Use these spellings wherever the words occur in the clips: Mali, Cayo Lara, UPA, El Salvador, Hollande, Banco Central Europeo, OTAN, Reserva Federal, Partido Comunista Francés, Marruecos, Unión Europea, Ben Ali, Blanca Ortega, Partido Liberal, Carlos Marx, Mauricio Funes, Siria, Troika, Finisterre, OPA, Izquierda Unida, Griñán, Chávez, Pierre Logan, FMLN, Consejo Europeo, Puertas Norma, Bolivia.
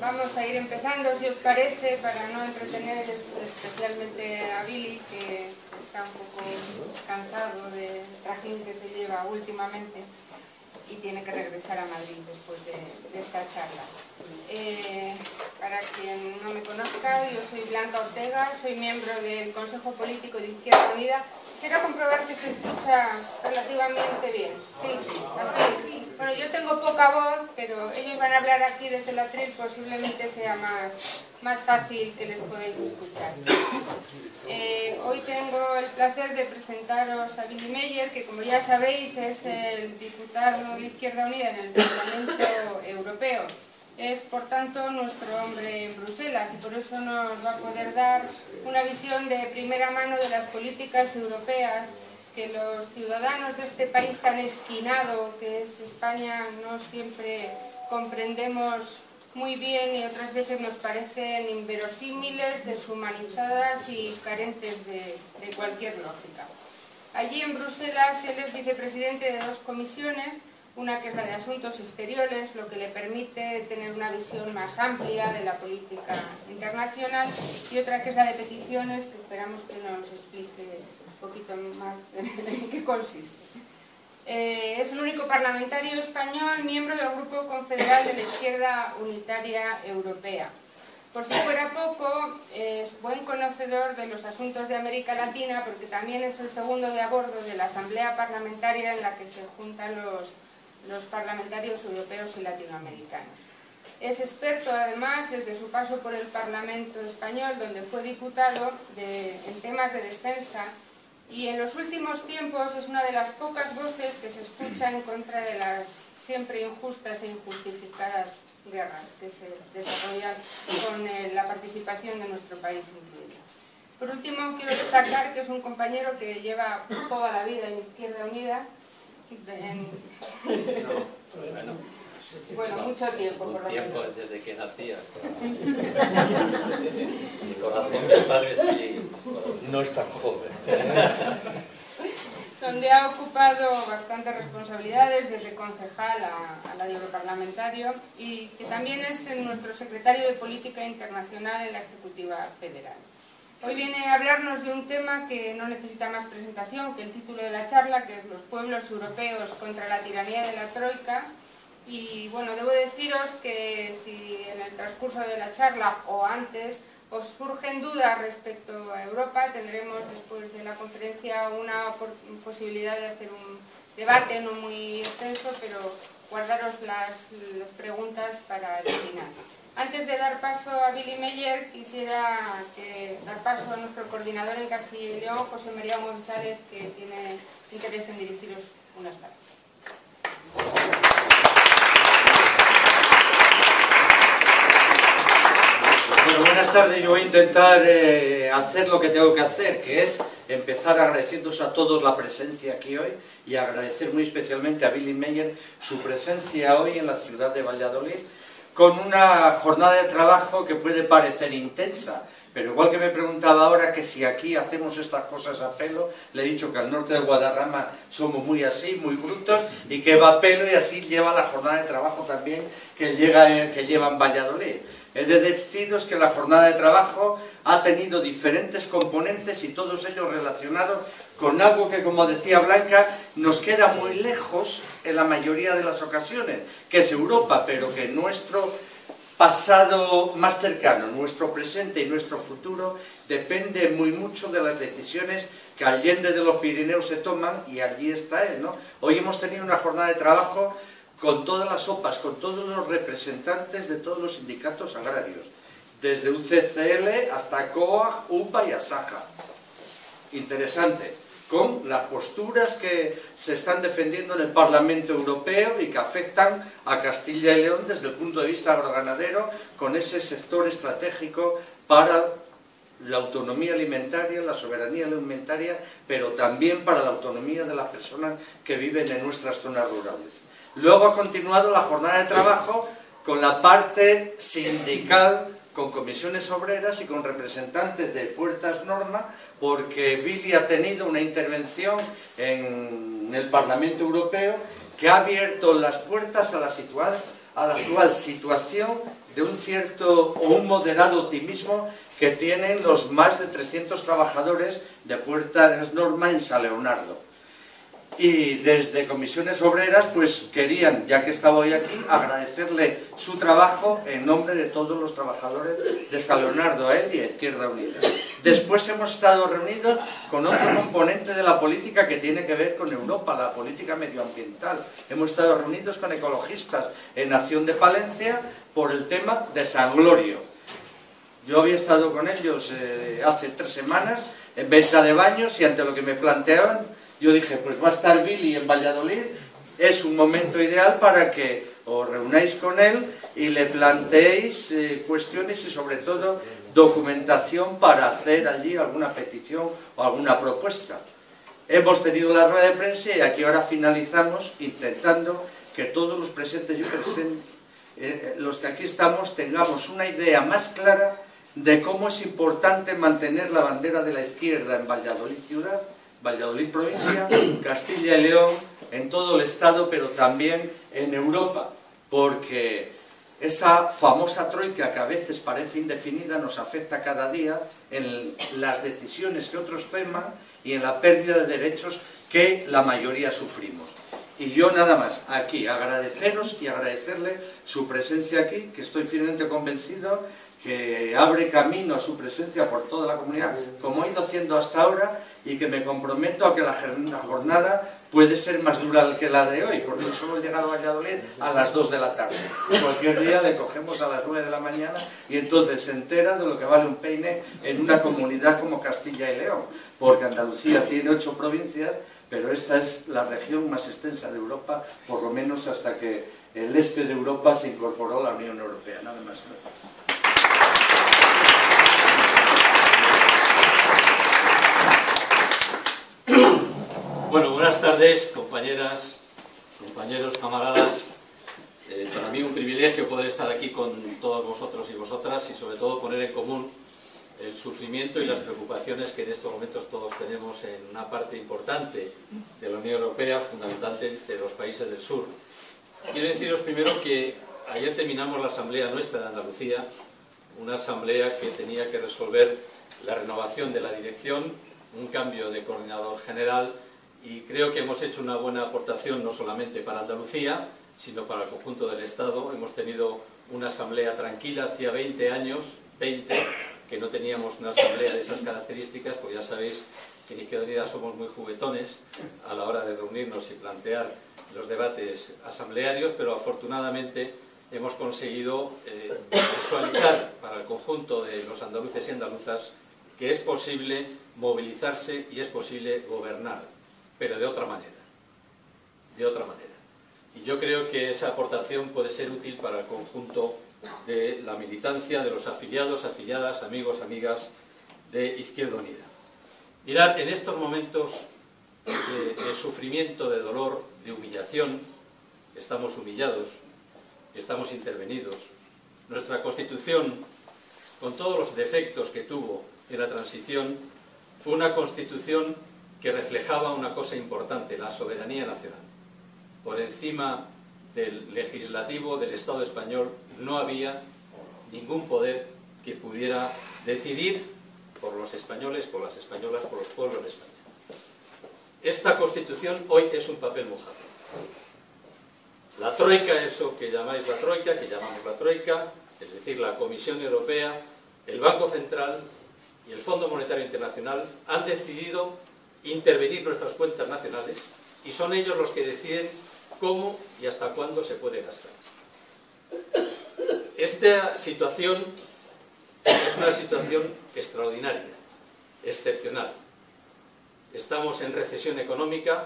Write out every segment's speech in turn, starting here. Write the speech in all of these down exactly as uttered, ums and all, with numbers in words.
Vamos a ir empezando, si os parece, para no entretener especialmente a Billy, que está un poco cansado del trajín que se lleva últimamente y tiene que regresar a Madrid después de, de esta charla. Eh, para quien no me conozca, yo soy Blanca Ortega, soy miembro del Consejo Político de Izquierda Unida. Quisiera comprobar que se escucha relativamente bien. Sí, así es. Bueno, yo tengo poca voz, pero ellos van a hablar aquí desde la atril, posiblemente sea más, más fácil que les podáis escuchar. Eh, hoy tengo el placer de presentaros a Willy Meyer, que como ya sabéis es el diputado de Izquierda Unida en el Parlamento Europeo. Es, por tanto, nuestro hombre en Bruselas y por eso nos va a poder dar una visión de primera mano de las políticas europeas que los ciudadanos de este país tan esquinado que es España no siempre comprendemos muy bien y otras veces nos parecen inverosímiles, deshumanizadas y carentes de, de cualquier lógica. Allí en Bruselas él es vicepresidente de dos comisiones, una que es la de asuntos exteriores, lo que le permite tener una visión más amplia de la política internacional, y otra que es la de peticiones, que esperamos que nos explique un poquito más en qué consiste. Eh, es el único parlamentario español miembro del Grupo Confederal de la Izquierda Unitaria Europea. Por si fuera poco, es buen conocedor de los asuntos de América Latina porque también es el segundo de a bordo de la Asamblea Parlamentaria en la que se juntan los, los parlamentarios europeos y latinoamericanos. Es experto, además, desde su paso por el Parlamento español, donde fue diputado de, en temas de defensa, y en los últimos tiempos es una de las pocas voces que se escucha en contra de las siempre injustas e injustificadas guerras que se desarrollan con eh, la participación de nuestro país incluida. Por último, quiero destacar que es un compañero que lleva toda la vida en Izquierda Unida, en... bueno, bueno, mucho tiempo, por lo tiempo menos. Desde que nací hasta... Mi corazón de padres sí, no es tan joven. Donde ha ocupado bastantes responsabilidades, desde concejal a, a la de europarlamentario, y que también es nuestro secretario de Política Internacional en la Ejecutiva Federal. Hoy viene a hablarnos de un tema que no necesita más presentación que el título de la charla, que es los pueblos europeos contra la tiranía de la Troika. Y bueno, debo deciros que si en el transcurso de la charla o antes os surgen dudas respecto a Europa, tendremos después de la conferencia una posibilidad de hacer un debate no muy extenso, pero guardaros las, las preguntas para el final. Antes de dar paso a Willy Meyer, quisiera que dar paso a nuestro coordinador en Castilla y León, José María González, que tiene interés en dirigiros unas palabras. Bueno, buenas tardes. Yo voy a intentar eh, hacer lo que tengo que hacer, que es empezar agradeciéndose a todos la presencia aquí hoy y agradecer muy especialmente a Willy Meyer su presencia hoy en la ciudad de Valladolid, con una jornada de trabajo que puede parecer intensa, pero igual que me preguntaba ahora que si aquí hacemos estas cosas a pelo, le he dicho que al norte de Guadarrama somos muy así, muy brutos, y que va a pelo y así lleva la jornada de trabajo también que, llega, que lleva en Valladolid. He de deciros que la jornada de trabajo ha tenido diferentes componentes y todos ellos relacionados con algo que, como decía Blanca, nos queda muy lejos en la mayoría de las ocasiones, que es Europa, pero que nuestro pasado más cercano, nuestro presente y nuestro futuro depende muy mucho de las decisiones que allende de los Pirineos se toman, y allí está él, ¿no? Hoy hemos tenido una jornada de trabajo con todas las O P As, con todos los representantes de todos los sindicatos agrarios, desde U C C L hasta C O A G, U P A y ASAJA. Interesante, con las posturas que se están defendiendo en el Parlamento Europeo y que afectan a Castilla y León desde el punto de vista agroganadero, con ese sector estratégico para la autonomía alimentaria, la soberanía alimentaria, pero también para la autonomía de las personas que viven en nuestras zonas rurales. Luego ha continuado la jornada de trabajo con la parte sindical, con comisiones obreras y con representantes de Puertas Norma, porque Billy ha tenido una intervención en el Parlamento Europeo que ha abierto las puertas a la, situa a la actual situación de un cierto o un moderado optimismo que tienen los más de trescientos trabajadores de Puertas Norma en San Leonardo. Y desde Comisiones Obreras, pues querían, ya que estaba hoy aquí, agradecerle su trabajo en nombre de todos los trabajadores de San Leonardo, él y Izquierda Unida. Después hemos estado reunidos con otro componente de la política que tiene que ver con Europa, la política medioambiental. Hemos estado reunidos con ecologistas en Nación de Palencia por el tema de San Glorio. Yo había estado con ellos eh, hace tres semanas en venta de baños y ante lo que me planteaban, yo dije, pues va a estar Billy en Valladolid, es un momento ideal para que os reunáis con él y le planteéis eh, cuestiones y sobre todo documentación para hacer allí alguna petición o alguna propuesta. Hemos tenido la rueda de prensa y aquí ahora finalizamos intentando que todos los presentes y presentes, eh, los que aquí estamos, tengamos una idea más clara de cómo es importante mantener la bandera de la izquierda en Valladolid ciudad, Valladolid provincia, Castilla y León, en todo el Estado, pero también en Europa, porque esa famosa troika que a veces parece indefinida nos afecta cada día en las decisiones que otros toman y en la pérdida de derechos que la mayoría sufrimos. Y yo nada más, aquí, agradeceros y agradecerle su presencia aquí, que estoy firmemente convencido que abre camino a su presencia por toda la comunidad, como ha ido haciendo hasta ahora, y que me comprometo a que la jornada puede ser más dura que la de hoy, porque solo he llegado a Valladolid a las dos de la tarde. Cualquier día le cogemos a las nueve de la mañana y entonces se entera de lo que vale un peine en una comunidad como Castilla y León, porque Andalucía tiene ocho provincias, pero esta es la región más extensa de Europa, por lo menos hasta que el este de Europa se incorporó a la Unión Europea. Nada más. Gracias. Bueno, buenas tardes, compañeras, compañeros, camaradas. Eh, para mí un privilegio poder estar aquí con todos vosotros y vosotras y sobre todo poner en común el sufrimiento y las preocupaciones que en estos momentos todos tenemos en una parte importante de la Unión Europea, fundamentalmente de los países del sur. Quiero deciros primero que ayer terminamos la asamblea nuestra de Andalucía, una asamblea que tenía que resolver la renovación de la dirección, un cambio de coordinador general. Y creo que hemos hecho una buena aportación no solamente para Andalucía, sino para el conjunto del Estado. Hemos tenido una asamblea tranquila, hacía veinte años, veinte, que no teníamos una asamblea de esas características, pues ya sabéis que en Izquierda Unida somos muy juguetones a la hora de reunirnos y plantear los debates asamblearios, pero afortunadamente hemos conseguido eh, visualizar para el conjunto de los andaluces y andaluzas que es posible movilizarse y es posible gobernar. Pero de otra manera, de otra manera. Y yo creo que esa aportación puede ser útil para el conjunto de la militancia, de los afiliados, afiliadas, amigos, amigas de Izquierda Unida. Mirad, en estos momentos de, de sufrimiento, de dolor, de humillación, estamos humillados, estamos intervenidos. Nuestra Constitución, con todos los defectos que tuvo en la transición, fue una Constitución que reflejaba una cosa importante, la soberanía nacional. Por encima del legislativo del Estado español no había ningún poder que pudiera decidir por los españoles, por las españolas, por los pueblos de España. Esta Constitución hoy es un papel mojado. La Troika, eso que llamáis la Troika, que llamamos la Troika, es decir, la Comisión Europea, el Banco Central y el Fondo Monetario Internacional han decidido intervenir nuestras cuentas nacionales y son ellos los que deciden cómo y hasta cuándo se puede gastar. Esta situación es una situación extraordinaria, excepcional. Estamos en recesión económica,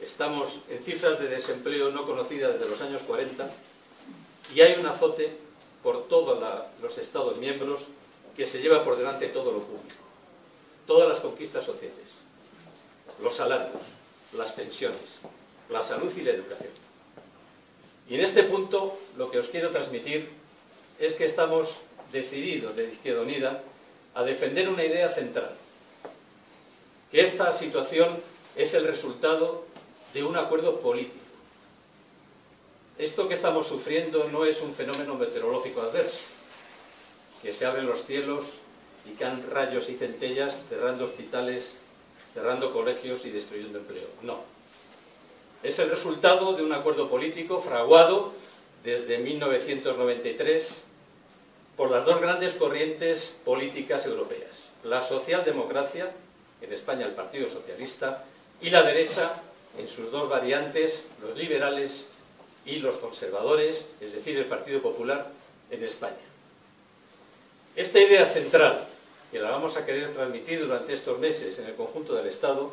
estamos en cifras de desempleo no conocidas desde los años cuarenta y hay un azote por todos los Estados miembros que se lleva por delante todo lo público, todas las conquistas sociales, los salarios, las pensiones, la salud y la educación. Y en este punto lo que os quiero transmitir es que estamos decididos de Izquierda Unida a defender una idea central, que esta situación es el resultado de un acuerdo político, Esto que estamos sufriendo no es un fenómeno meteorológico adverso, que se abren los cielos y caen rayos y centellas, cerrando hospitales, cerrando colegios y destruyendo empleo. No. Es el resultado de un acuerdo político fraguado desde mil novecientos noventa y tres por las dos grandes corrientes políticas europeas, la socialdemocracia, en España el Partido Socialista, y la derecha, en sus dos variantes, los liberales y los conservadores, es decir, el Partido Popular en España. Esta idea central, que la vamos a querer transmitir durante estos meses en el conjunto del Estado,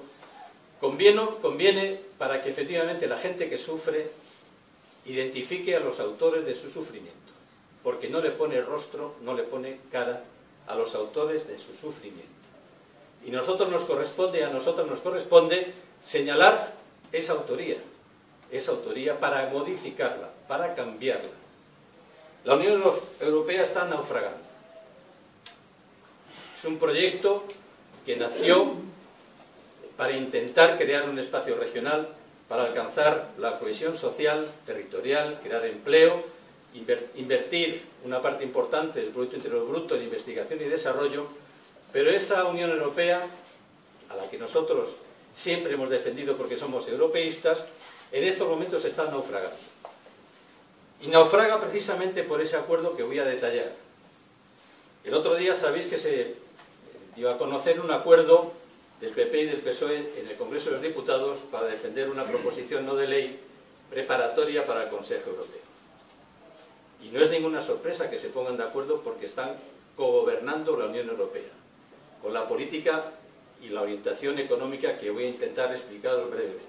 conviene, conviene para que efectivamente la gente que sufre identifique a los autores de su sufrimiento, porque no le pone rostro, no le pone cara a los autores de su sufrimiento. Y nosotros nos corresponde, a nosotros nos corresponde señalar esa autoría, esa autoría para modificarla, para cambiarla. La Unión Europea está naufragando. Es un proyecto que nació para intentar crear un espacio regional, para alcanzar la cohesión social, territorial, crear empleo, invertir una parte importante del Producto Interior Bruto en investigación y desarrollo. Pero esa Unión Europea, a la que nosotros siempre hemos defendido porque somos europeístas, en estos momentos está naufragando. Y naufraga precisamente por ese acuerdo que voy a detallar. El otro día sabéis que se dio a conocer un acuerdo del P P y del P S O E en el Congreso de los Diputados para defender una proposición no de ley preparatoria para el Consejo Europeo. Y no es ninguna sorpresa que se pongan de acuerdo porque están cogobernando la Unión Europea, con la política y la orientación económica que voy a intentar explicaros brevemente.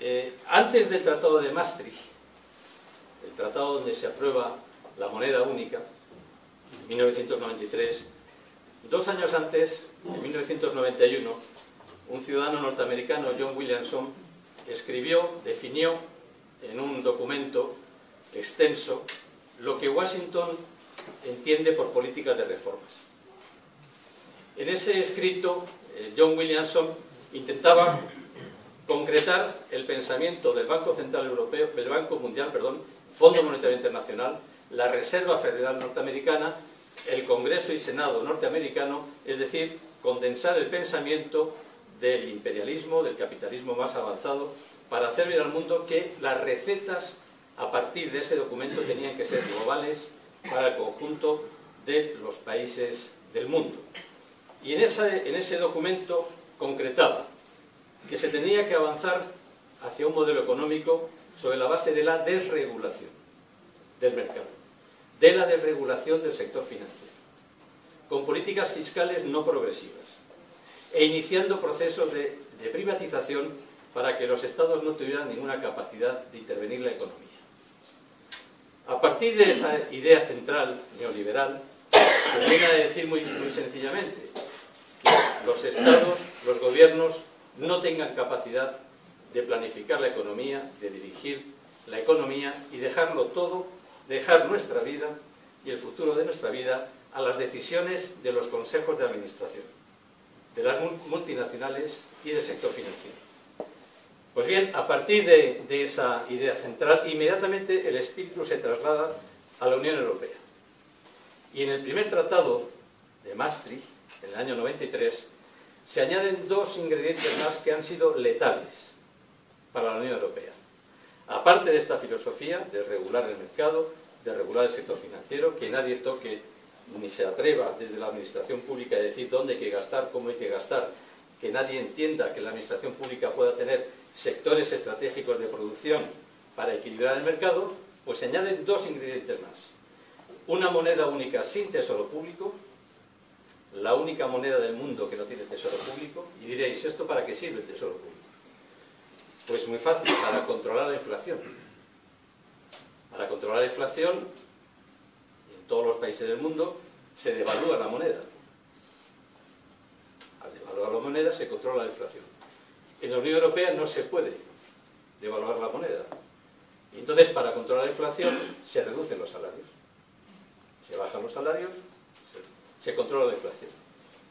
Eh, antes del Tratado de Maastricht, el tratado donde se aprueba la moneda única, en mil novecientos noventa y tres, dos años antes, en mil novecientos noventa y uno, un ciudadano norteamericano, John Williamson, escribió, definió en un documento extenso lo que Washington entiende por políticas de reformas. En ese escrito, John Williamson intentaba concretar el pensamiento del Banco Central Europeo, del Banco Mundial, perdón, Fondo Monetario Internacional, la Reserva Federal Norteamericana, el Congreso y Senado norteamericano, es decir, condensar el pensamiento del imperialismo, del capitalismo más avanzado, para hacer ver al mundo que las recetas a partir de ese documento tenían que ser globales para el conjunto de los países del mundo. Y en, esa, en ese documento concretaba que se tenía que avanzar hacia un modelo económico sobre la base de la desregulación del mercado, de la desregulación del sector financiero, con políticas fiscales no progresivas e iniciando procesos de, de privatización para que los estados no tuvieran ninguna capacidad de intervenir la economía. A partir de esa idea central neoliberal, se viene a decir muy, muy sencillamente que los estados, los gobiernos, no tengan capacidad de planificar la economía, de dirigir la economía y dejarlo todo, dejar nuestra vida y el futuro de nuestra vida a las decisiones de los consejos de administración, de las multinacionales y del sector financiero. Pues bien, a partir de, de esa idea central, inmediatamente el espíritu se traslada a la Unión Europea. Y en el primer tratado de Maastricht, en el año noventa y tres, se añaden dos ingredientes más que han sido letales para la Unión Europea. Aparte de esta filosofía de regular el mercado, de regular el sector financiero, que nadie toque ni se atreva desde la administración pública a decir dónde hay que gastar, cómo hay que gastar, que nadie entienda que la administración pública pueda tener sectores estratégicos de producción para equilibrar el mercado, pues se añaden dos ingredientes más. Una moneda única sin tesoro público, la única moneda del mundo que no tiene tesoro público. Y diréis, ¿esto para qué sirve el tesoro público? Pues muy fácil, para controlar la inflación. Para controlar la inflación, en todos los países del mundo, se devalúa la moneda. Al devaluar la moneda se controla la inflación. En la Unión Europea no se puede devaluar la moneda. Y entonces, para controlar la inflación, se reducen los salarios. Se bajan los salarios, se controla la inflación.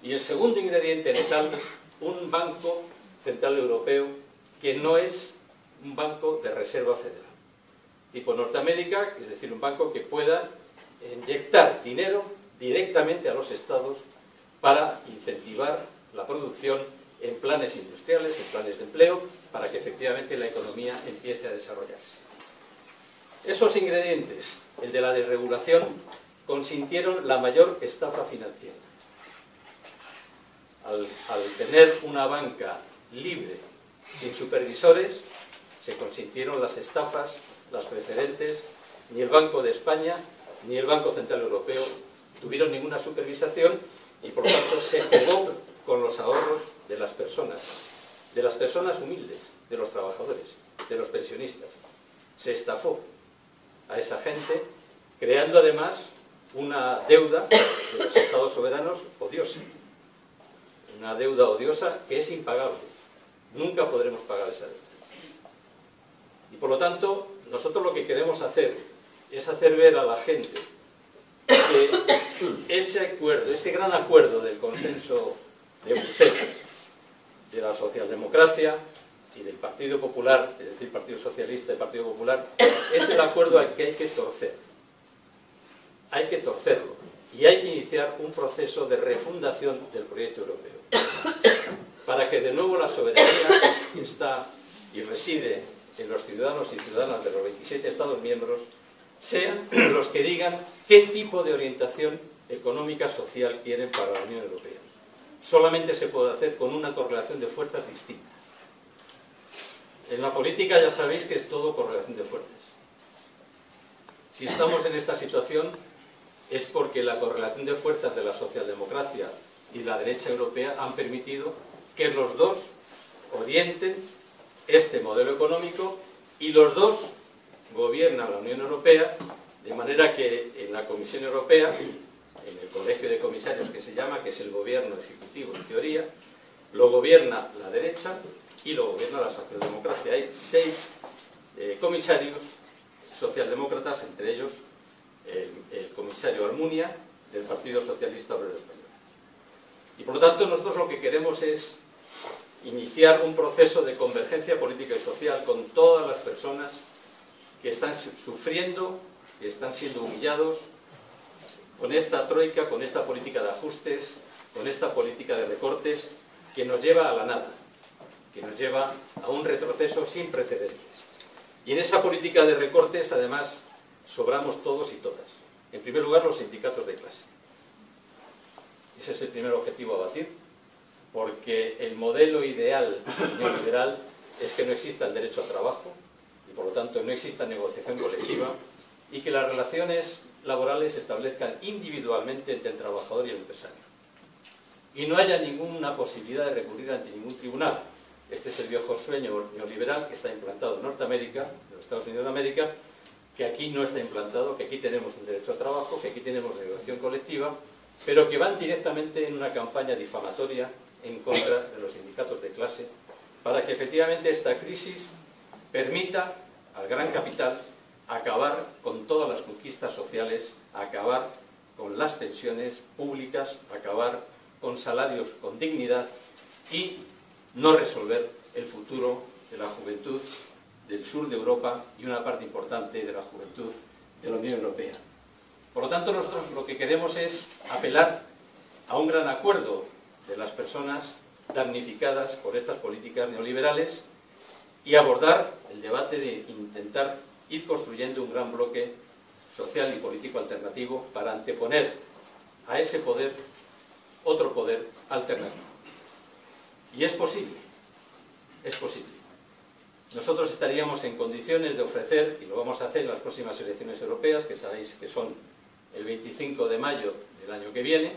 Y el segundo ingrediente letal, un Banco Central Europeo que no es un banco de reserva federal. tipo Norteamérica, es decir, un banco que pueda inyectar dinero directamente a los estados para incentivar la producción en planes industriales, en planes de empleo, para que efectivamente la economía empiece a desarrollarse. Esos ingredientes, el de la desregulación, consintieron la mayor estafa financiera. Al, al tener una banca libre, sin supervisores, se consintieron las estafas, las preferentes. Ni el Banco de España, ni el Banco Central Europeo tuvieron ninguna supervisación y por tanto se jugó con los ahorros de las personas, de las personas humildes, de los trabajadores, de los pensionistas. Se estafó a esa gente, creando además una deuda de los estados soberanos odiosa, una deuda odiosa que es impagable. Nunca podremos pagar esa deuda. Y por lo tanto, nosotros lo que queremos hacer es hacer ver a la gente que ese acuerdo, ese gran acuerdo del consenso de Bruselas, de la socialdemocracia y del Partido Popular, es decir, Partido Socialista y Partido Popular, es el acuerdo al que hay que torcer. Hay que torcerlo y hay que iniciar un proceso de refundación del proyecto europeo para que de nuevo la soberanía que está y reside en los ciudadanos y ciudadanas de los veintisiete Estados miembros sean los que digan qué tipo de orientación económica social quieren para la Unión Europea. Solamente se puede hacer con una correlación de fuerzas distinta. En la política ya sabéis que es todo correlación de fuerzas. Si estamos en esta situación es porque la correlación de fuerzas de la socialdemocracia y la derecha europea han permitido que los dos orienten este modelo económico y los dos gobiernan la Unión Europea, de manera que en la Comisión Europea, en el Colegio de Comisarios que se llama, que es el gobierno ejecutivo en teoría, lo gobierna la derecha y lo gobierna la socialdemocracia. Hay seis eh, comisarios socialdemócratas, entre ellos el, el comisario Almunia del Partido Socialista Obrero Español. Y por lo tanto nosotros lo que queremos es iniciar un proceso de convergencia política y social con todas las personas que están sufriendo, que están siendo humillados con esta troika, con esta política de ajustes, con esta política de recortes que nos lleva a la nada, que nos lleva a un retroceso sin precedentes. Y en esa política de recortes además sobramos todos y todas. En primer lugar, los sindicatos de clase. Ese es el primer objetivo a batir, porque el modelo ideal neoliberal es que no exista el derecho al trabajo y por lo tanto no exista negociación colectiva y que las relaciones laborales se establezcan individualmente entre el trabajador y el empresario y no haya ninguna posibilidad de recurrir ante ningún tribunal. Este es el viejo sueño neoliberal que está implantado en Norteamérica, en los Estados Unidos de América, que aquí no está implantado, que aquí tenemos un derecho al trabajo, que aquí tenemos negociación colectiva, pero que van directamente en una campaña difamatoria en contra de los sindicatos de clase para que efectivamente esta crisis permita al gran capital acabar con todas las conquistas sociales, acabar con las pensiones públicas, acabar con salarios con dignidad y no resolver el futuro de la juventud del sur de Europa y una parte importante de la juventud de la Unión Europea. Por lo tanto, nosotros lo que queremos es apelar a un gran acuerdo de las personas damnificadas por estas políticas neoliberales y abordar el debate de intentar ir construyendo un gran bloque social y político alternativo para anteponer a ese poder otro poder alternativo. Y es posible, es posible. Nosotros estaríamos en condiciones de ofrecer, y lo vamos a hacer en las próximas elecciones europeas, que sabéis que son el veinticinco de mayo del año que viene,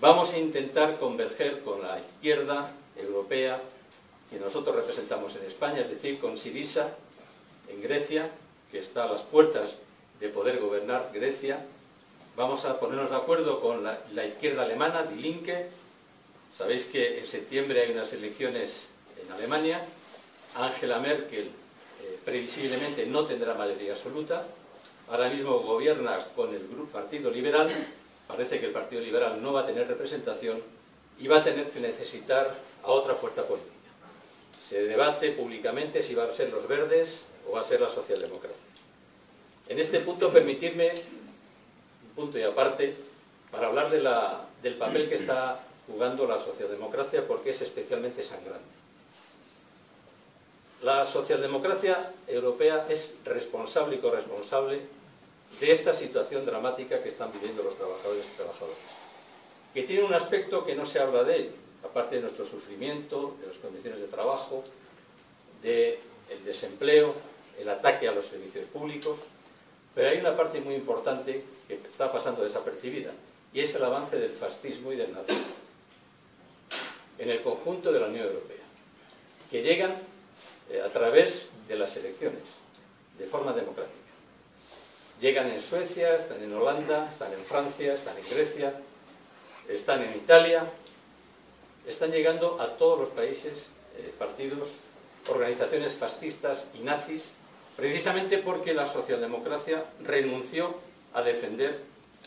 vamos a intentar converger con la izquierda europea que nosotros representamos en España, es decir, con Syriza en Grecia, que está a las puertas de poder gobernar Grecia. Vamos a ponernos de acuerdo con la, la izquierda alemana, Die Linke. Sabéis que en septiembre hay unas elecciones en Alemania. Angela Merkel eh, previsiblemente no tendrá mayoría absoluta. Ahora mismo gobierna con el Partido Liberal. Parece que el Partido Liberal no va a tener representación y va a tener que necesitar a otra fuerza política. Se debate públicamente si van a ser los verdes o va a ser la socialdemocracia. En este punto, permitirme, punto y aparte, para hablar de la, del papel que está jugando la socialdemocracia, porque es especialmente sangrante. La socialdemocracia europea es responsable y corresponsable de esta situación dramática que están viviendo los trabajadores y trabajadoras, que tiene un aspecto que no se habla de él, aparte de nuestro sufrimiento, de las condiciones de trabajo, del desempleo, el ataque a los servicios públicos, pero hay una parte muy importante que está pasando desapercibida, y es el avance del fascismo y del nazismo en el conjunto de la Unión Europea, que llegan a través de las elecciones, de forma democrática. Llegan en Suecia, están en Holanda, están en Francia, están en Grecia, están en Italia, están llegando a todos los países, eh, partidos, organizaciones fascistas y nazis, precisamente porque la socialdemocracia renunció a defender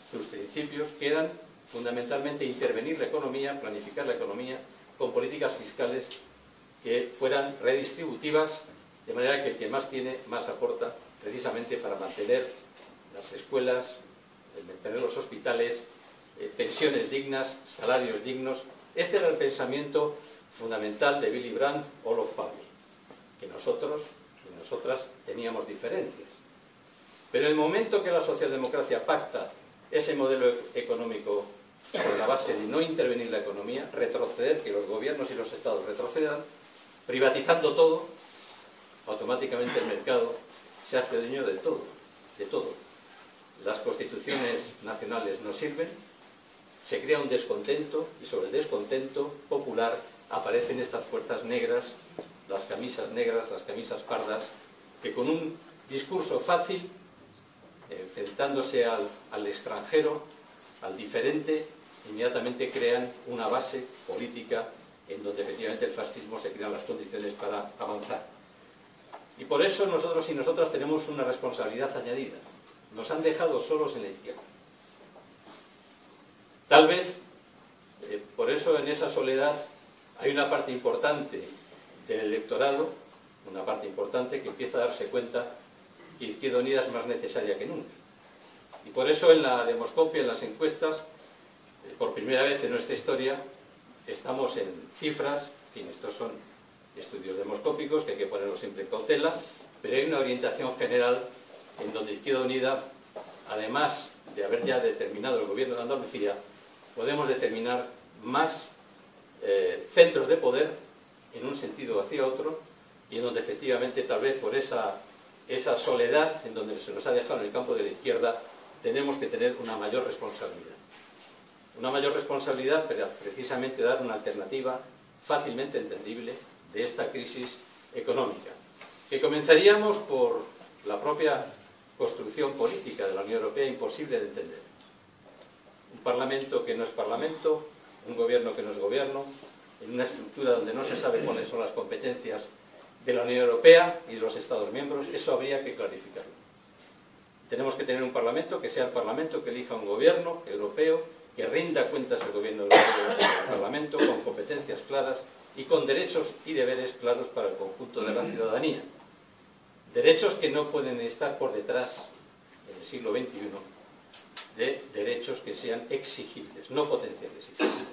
sus principios, que eran fundamentalmente intervenir la economía, planificar la economía con políticas fiscales que fueran redistributivas, de manera que el que más tiene, más aporta, precisamente para mantener las escuelas, mantener los hospitales, eh, pensiones dignas, salarios dignos. Este era el pensamiento fundamental de Willy Brandt, Olof Palme, que nosotros y nosotras teníamos diferencias. Pero en el momento que la socialdemocracia pacta ese modelo económico sobre la base de no intervenir la economía, retroceder, que los gobiernos y los estados retrocedan, privatizando todo, automáticamente el mercado se hace dueño de todo, de todo. Las constituciones nacionales no sirven, se crea un descontento, y sobre el descontento popular aparecen estas fuerzas negras, las camisas negras, las camisas pardas, que con un discurso fácil, enfrentándose al, al extranjero, al diferente, inmediatamente crean una base política en donde efectivamente el fascismo se crean las condiciones para avanzar. Y por eso nosotros y nosotras tenemos una responsabilidad añadida. Nos han dejado solos en la izquierda. Tal vez, eh, por eso en esa soledad hay una parte importante del electorado, una parte importante que empieza a darse cuenta que Izquierda Unida es más necesaria que nunca. Y por eso en la demoscopia, en las encuestas, eh, por primera vez en nuestra historia, estamos en cifras, en fin, estos son estudios demoscópicos que hay que ponerlos siempre en cautela, pero hay una orientación general en donde Izquierda Unida, además de haber ya determinado el gobierno de Andalucía, podemos determinar más eh, centros de poder en un sentido hacia otro, y en donde efectivamente tal vez por esa, esa soledad en donde se nos ha dejado en el campo de la izquierda tenemos que tener una mayor responsabilidad. Una mayor responsabilidad para precisamente dar una alternativa fácilmente entendible de esta crisis económica. Que comenzaríamos por la propia construcción política de la Unión Europea imposible de entender. Un parlamento que no es parlamento, un gobierno que no es gobierno, en una estructura donde no se sabe cuáles son las competencias de la Unión Europea y de los Estados miembros, eso habría que clarificarlo. Tenemos que tener un parlamento que sea el parlamento que elija un gobierno europeo, que rinda cuentas al gobierno del parlamento con competencias claras y con derechos y deberes claros para el conjunto de la ciudadanía. Derechos que no pueden estar por detrás en el siglo veintiuno de derechos que sean exigibles, no potenciales, exigibles.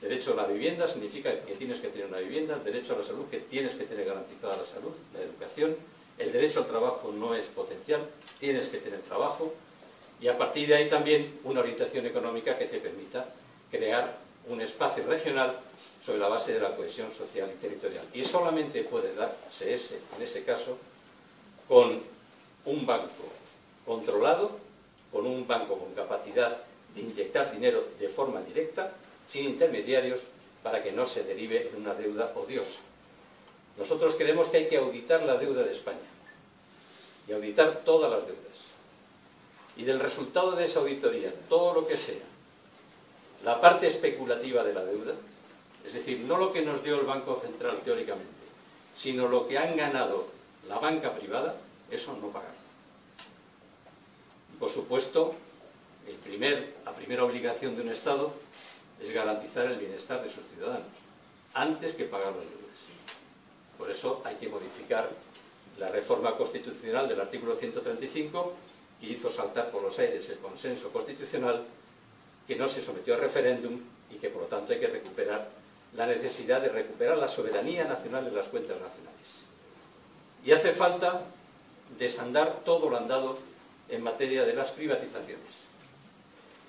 Derecho a la vivienda significa que tienes que tener una vivienda, el derecho a la salud, que tienes que tener garantizada la salud, la educación, el derecho al trabajo no es potencial, tienes que tener trabajo, y a partir de ahí también una orientación económica que te permita crear un espacio regional sobre la base de la cohesión social y territorial. Y solamente puede darse ese, en ese caso, con un banco controlado, con un banco con capacidad de inyectar dinero de forma directa, sin intermediarios, para que no se derive en una deuda odiosa. Nosotros creemos que hay que auditar la deuda de España, y auditar todas las deudas. Y del resultado de esa auditoría, todo lo que sea, la parte especulativa de la deuda, es decir, no lo que nos dio el Banco Central teóricamente, sino lo que han ganado la banca privada, eso no pagará. Por supuesto, el primer, la primera obligación de un Estado es garantizar el bienestar de sus ciudadanos, antes que pagar las deudas. Por eso hay que modificar la reforma constitucional del artículo ciento treinta y cinco, que hizo saltar por los aires el consenso constitucional, que no se sometió a referéndum y que por lo tanto hay que recuperar la necesidad de recuperar la soberanía nacional en las cuentas nacionales. Y hace falta desandar todo lo andado en materia de las privatizaciones.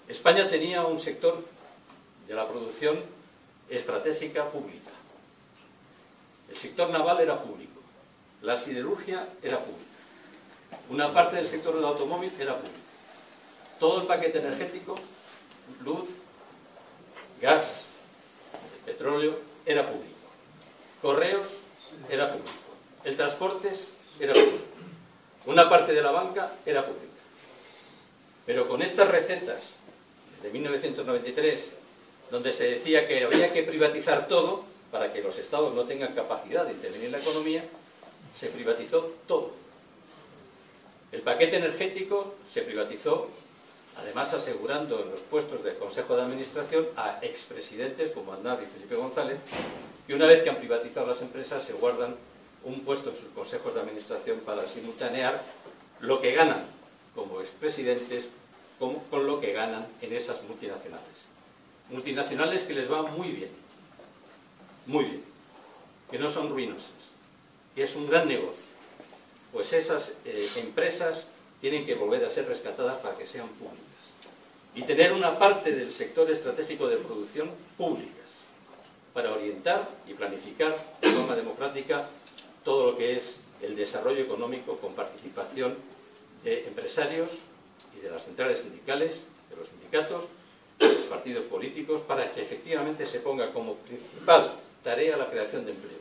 España tenía un sector de la producción estratégica pública. El sector naval era público, la siderurgia era pública, una parte del sector del automóvil era público. Todo el paquete energético, luz, gas, petróleo, era público. Correos era público. El transporte era público. Una parte de la banca era pública. Pero con estas recetas, desde mil novecientos noventa y tres, donde se decía que había que privatizar todo para que los estados no tengan capacidad de intervenir en la economía, se privatizó todo. El paquete energético se privatizó, además asegurando en los puestos del Consejo de Administración a expresidentes como Aznar y Felipe González, que una vez que han privatizado las empresas se guardan un puesto en sus consejos de administración para simultanear lo que ganan como expresidentes con lo que ganan en esas multinacionales. Multinacionales que les va muy bien, muy bien, que no son ruinosas, que es un gran negocio. Pues esas eh, empresas tienen que volver a ser rescatadas para que sean públicas y tener una parte del sector estratégico de producción públicas para orientar y planificar de forma democrática todo lo que es el desarrollo económico con participación de empresarios y de las centrales sindicales, de los sindicatos, de los partidos políticos, para que efectivamente se ponga como principal tarea la creación de empleo.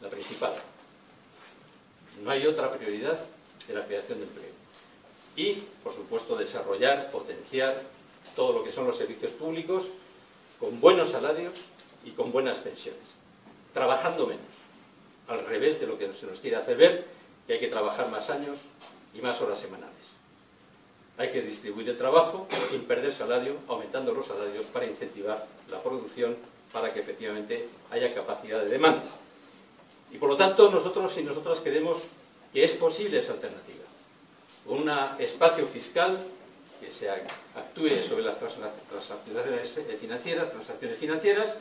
La principal. No hay otra prioridad de la creación de empleo. Y, por supuesto, desarrollar, potenciar todo lo que son los servicios públicos con buenos salarios y con buenas pensiones. Trabajando menos. Al revés de lo que se nos quiere hacer ver, que hay que trabajar más años y más horas semanales. Hay que distribuir el trabajo sin perder salario, aumentando los salarios para incentivar la producción, para que efectivamente haya capacidad de demanda. Y por lo tanto nosotros y nosotras creemos que es posible esa alternativa. Un espacio fiscal que se actúe sobre las transacciones financieras, transacciones financieras,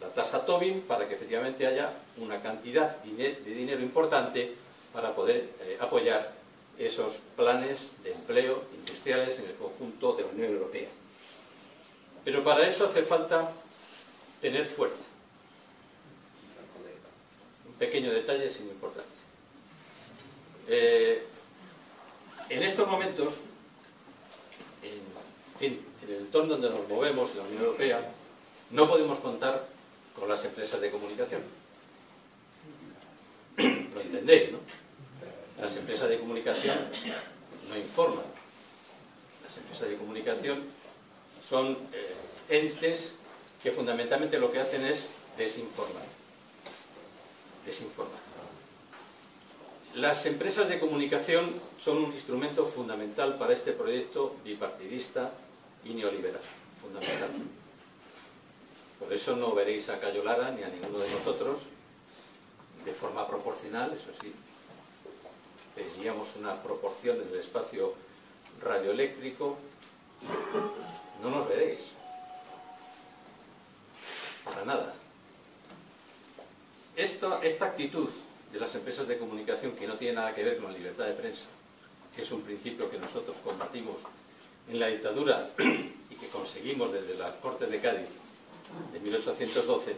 la tasa Tobin, para que efectivamente haya una cantidad de dinero importante para poder eh, apoyar esos planes de empleo industriales en el conjunto de la Unión Europea. Pero para eso hace falta tener fuerza. Un pequeño detalle sin importancia. Eh, en estos momentos, en, en fin, en el entorno donde nos movemos en la Unión Europea, no podemos contar con las empresas de comunicación. Lo entendéis, ¿no? Las empresas de comunicación no informan. Las empresas de comunicación son eh, entes que fundamentalmente lo que hacen es desinformar. Desinformar. Las empresas de comunicación son un instrumento fundamental para este proyecto bipartidista y neoliberal. Fundamental. Por eso no veréis a Cayo Lara ni a ninguno de nosotros de forma proporcional, eso sí. Teníamos una proporción en el espacio radioeléctrico, no nos veréis, para nada. Esta, esta actitud de las empresas de comunicación, que no tiene nada que ver con la libertad de prensa, que es un principio que nosotros combatimos en la dictadura y que conseguimos desde las Cortes de Cádiz de mil ochocientos doce,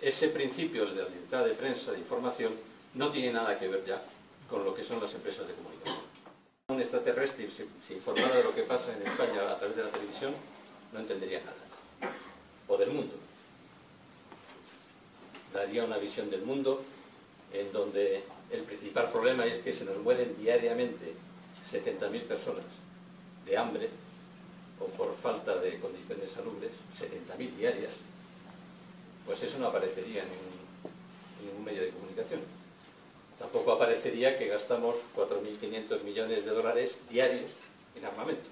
ese principio de la libertad de prensa, de información, no tiene nada que ver ya con lo que son las empresas de comunicación. Un extraterrestre se informara de lo que pasa en España a través de la televisión, no entendería nada. O del mundo. Daría una visión del mundo en donde el principal problema es que se nos mueren diariamente setenta mil personas de hambre o por falta de condiciones salubres, setenta mil diarias. Pues eso no aparecería en ningún, en ningún medio de comunicación. Tampoco aparecería que gastamos cuatro mil quinientos millones de dólares diarios en armamento.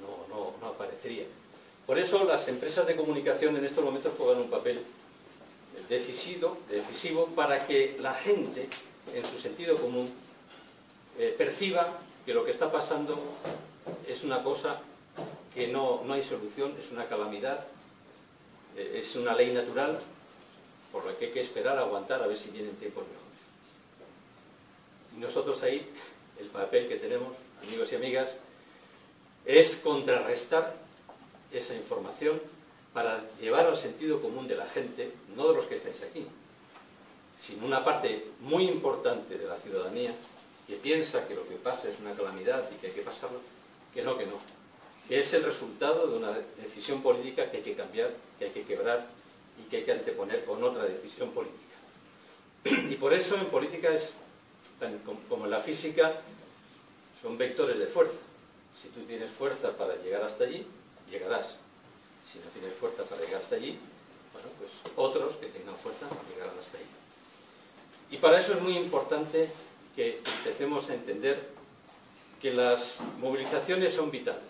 No, no, no aparecería. Por eso las empresas de comunicación en estos momentos juegan un papel decisivo, decisivo para que la gente, en su sentido común, eh, perciba que lo que está pasando es una cosa que no, no hay solución, es una calamidad, eh, es una ley natural, por lo que hay que esperar, aguantar, a ver si vienen tiempos mejores. Y nosotros ahí, el papel que tenemos, amigos y amigas, es contrarrestar esa información para llevar al sentido común de la gente, no de los que estáis aquí, sino una parte muy importante de la ciudadanía que piensa que lo que pasa es una calamidad y que hay que pasarlo, que no, que no. Que es el resultado de una decisión política que hay que cambiar, que hay que quebrar y que hay que anteponer con otra decisión política. Y por eso en política es, como en la física, son vectores de fuerza. Si tú tienes fuerza para llegar hasta allí, llegarás. Si no tienes fuerza para llegar hasta allí, bueno, pues otros que tengan fuerza llegarán hasta allí. Y para eso es muy importante que empecemos a entender que las movilizaciones son vitales.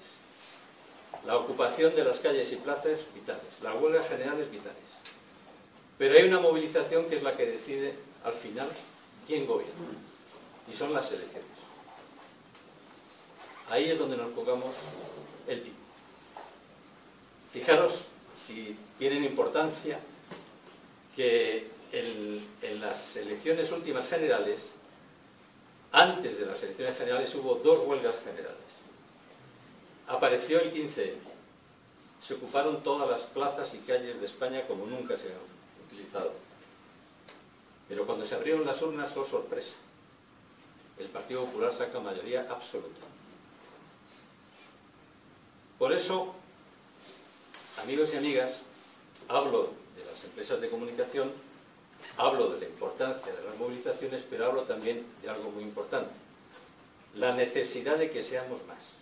La ocupación de las calles y plazas, vitales. Las huelgas generales, vitales. Pero hay una movilización que es la que decide al final quién gobierna. Y son las elecciones. Ahí es donde nos colgamos el tipo. Fijaros si tienen importancia que en, en las elecciones últimas generales, antes de las elecciones generales hubo dos huelgas generales. Apareció el quince eme, se ocuparon todas las plazas y calles de España como nunca se habían utilizado. Pero cuando se abrieron las urnas, oh sorpresa, el Partido Popular saca mayoría absoluta. Por eso, amigos y amigas, hablo de las empresas de comunicación, hablo de la importancia de las movilizaciones, pero hablo también de algo muy importante. La necesidad de que seamos más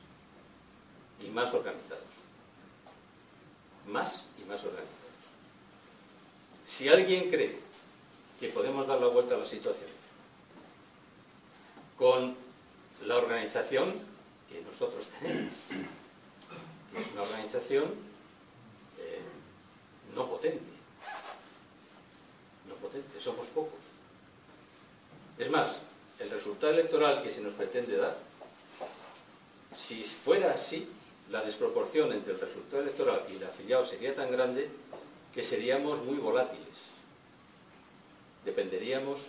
y más organizados. Más y más organizados. Si alguien cree que podemos dar la vuelta a la situación con la organización que nosotros tenemos, que es una organización no potente, no potente, somos pocos. Es más, el resultado electoral que se nos pretende dar, si fuera así, la desproporción entre el resultado electoral y el afiliado sería tan grande que seríamos muy volátiles. Dependeríamos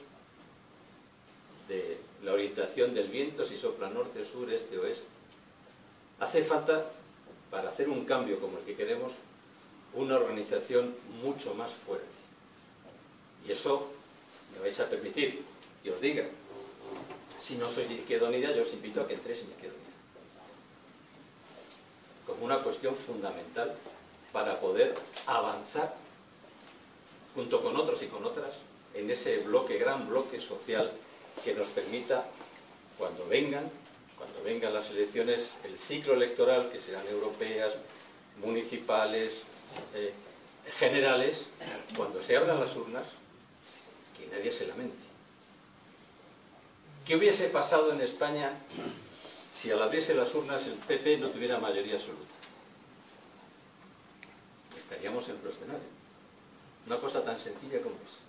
de la orientación del viento, si sopla norte, sur, este, oeste. Hace falta, para hacer un cambio como el que queremos, una organización mucho más fuerte. Y eso me vais a permitir que os diga, si no sois de Izquierda Unida, yo os invito a que entréis en Izquierda Unida como una cuestión fundamental para poder avanzar junto con otros y con otras en ese bloque, gran bloque social que nos permita, cuando vengan cuando vengan las elecciones, el ciclo electoral, que serán europeas, municipales, Eh, generales, cuando se abran las urnas, que nadie se lamente. ¿Qué hubiese pasado en España si al abrirse las urnas el P P no tuviera mayoría absoluta? Estaríamos en otro escenario. Una cosa tan sencilla como esa.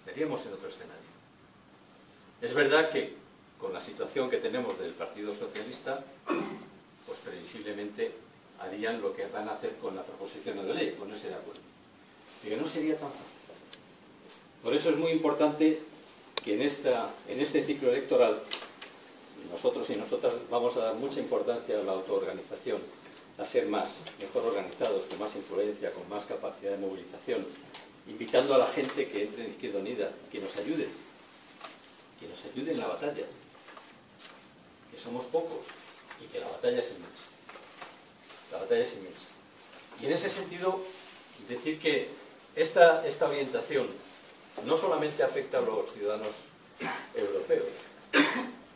Estaríamos en otro escenario. Es verdad que con la situación que tenemos del Partido Socialista, pues previsiblemente harían lo que van a hacer con la proposición de ley, ponerse de acuerdo. Pero no sería tan fácil. Por eso es muy importante que en, esta, en este ciclo electoral nosotros y nosotras vamos a dar mucha importancia a la autoorganización, a ser más, mejor organizados, con más influencia, con más capacidad de movilización, invitando a la gente que entre en Izquierda Unida, que nos ayude, que nos ayude en la batalla, que somos pocos y que la batalla es inmensa. La batalla es inmensa. Y en ese sentido, decir que esta, esta orientación no solamente afecta a los ciudadanos europeos,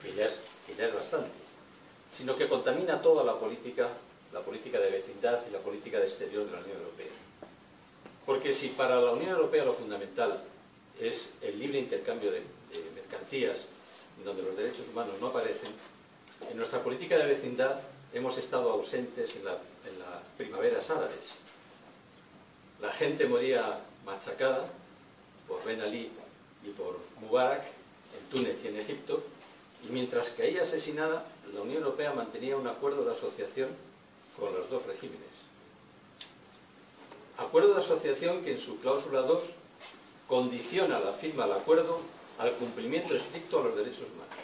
que ya, es, que ya es bastante, sino que contamina toda la política, la política de vecindad y la política de exterior de la Unión Europea. Porque si para la Unión Europea lo fundamental es el libre intercambio de, de mercancías, donde los derechos humanos no aparecen, en nuestra política de vecindad hemos estado ausentes en la, en la primavera árabes. La gente moría machacada por Ben Ali y por Mubarak en Túnez y en Egipto, y mientras caía asesinada, la Unión Europea mantenía un acuerdo de asociación con los dos regímenes. Acuerdo de asociación que en su cláusula dos condiciona la firma del acuerdo al cumplimiento estricto a los derechos humanos.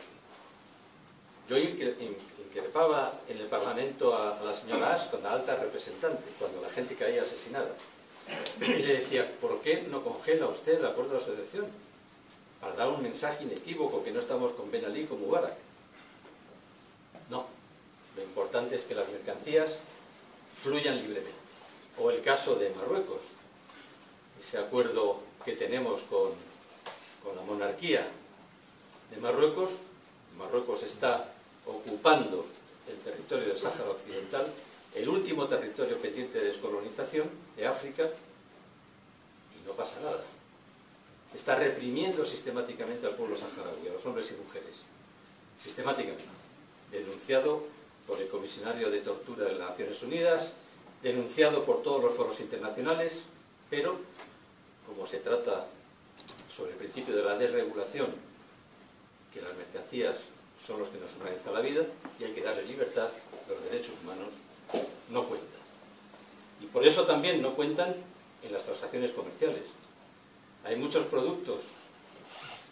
Yo increpaba en el Parlamento a la señora Ashton, la alta representante, cuando la gente caía asesinada, y le decía: ¿por qué no congela usted el acuerdo de asociación? Para dar un mensaje inequívoco que no estamos con Ben Ali y con Mubarak. No, lo importante es que las mercancías fluyan libremente. O el caso de Marruecos, ese acuerdo que tenemos con, con la monarquía de Marruecos. Marruecos está ocupando el territorio del Sáhara Occidental, el último territorio pendiente de descolonización de África, y no pasa nada. Está reprimiendo sistemáticamente al pueblo saharaui, a los hombres y mujeres, sistemáticamente, denunciado por el comisionario de tortura de las Naciones Unidas, denunciado por todos los foros internacionales, pero como se trata sobre el principio de la desregulación, que las mercancías son los que nos organizan la vida y hay que darles libertad, los derechos humanos no cuentan. Y por eso también no cuentan en las transacciones comerciales. Hay muchos productos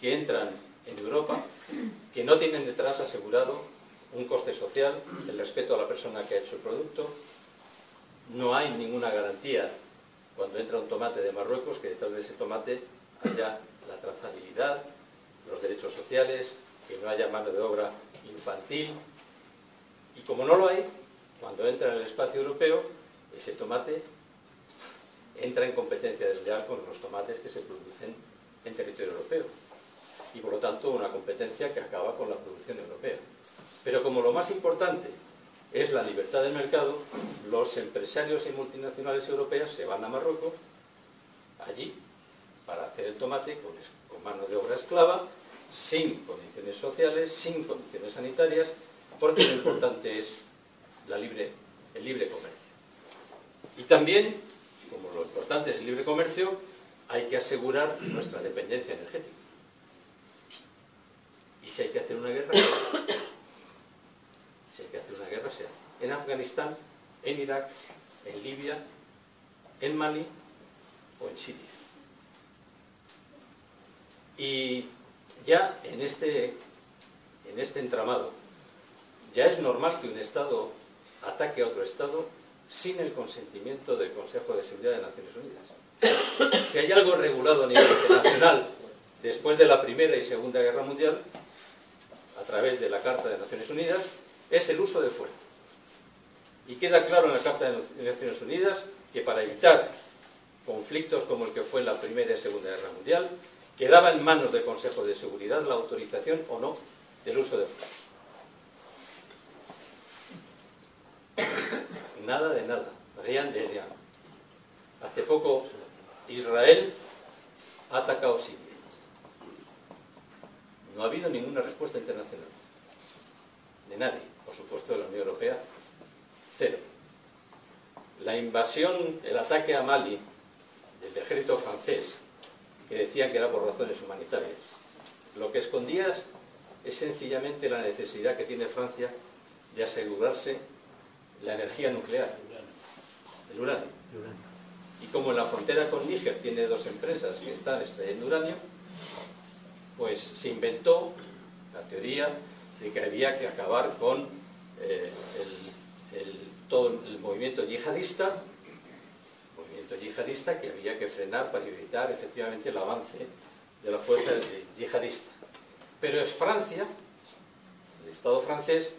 que entran en Europa que no tienen detrás asegurado un coste social, el respeto a la persona que ha hecho el producto. No hay ninguna garantía cuando entra un tomate de Marruecos que detrás de ese tomate haya la trazabilidad, los derechos sociales, que no haya mano de obra infantil. Y como no lo hay, cuando entra en el espacio europeo, ese tomate entra en competencia desleal con los tomates que se producen en territorio europeo, y por lo tanto una competencia que acaba con la producción europea. Pero como lo más importante es la libertad del mercado, los empresarios y multinacionales europeas se van a Marruecos, allí, para hacer el tomate con, con mano de obra esclava, sin condiciones sociales, sin condiciones sanitarias, porque lo importante es la libre, el libre comercio. Y también, como lo importante es el libre comercio, hay que asegurar nuestra dependencia energética. Y si hay que hacer una guerra, si hay que hacer una guerra, se hace. En Afganistán, en Irak, en Libia, en Mali o en Siria. Y ya en este, en este entramado, ya es normal que un Estado ataque a otro Estado sin el consentimiento del Consejo de Seguridad de Naciones Unidas. Si hay algo regulado a nivel internacional después de la Primera y Segunda Guerra Mundial, a través de la Carta de Naciones Unidas, es el uso de fuerza. Y queda claro en la Carta de Naciones Unidas que para evitar conflictos como el que fue la Primera y Segunda Guerra Mundial, quedaba en manos del Consejo de Seguridad la autorización o no del uso de fuerza. Nada de nada, rien de rien. Hace poco Israel ha atacado Siria. No ha habido ninguna respuesta internacional. De nadie, por supuesto de la Unión Europea, cero. La invasión, el ataque a Mali del ejército francés, que decían que era por razones humanitarias. Lo que escondías es sencillamente la necesidad que tiene Francia de asegurarse la energía nuclear, el uranio. Y como en la frontera con Níger tiene dos empresas que están extrayendo uranio, pues se inventó la teoría de que había que acabar con eh, el, el, todo el movimiento yihadista, movimiento yihadista que había que frenar para evitar efectivamente el avance de la fuerza yihadista. Pero es Francia, el Estado francés,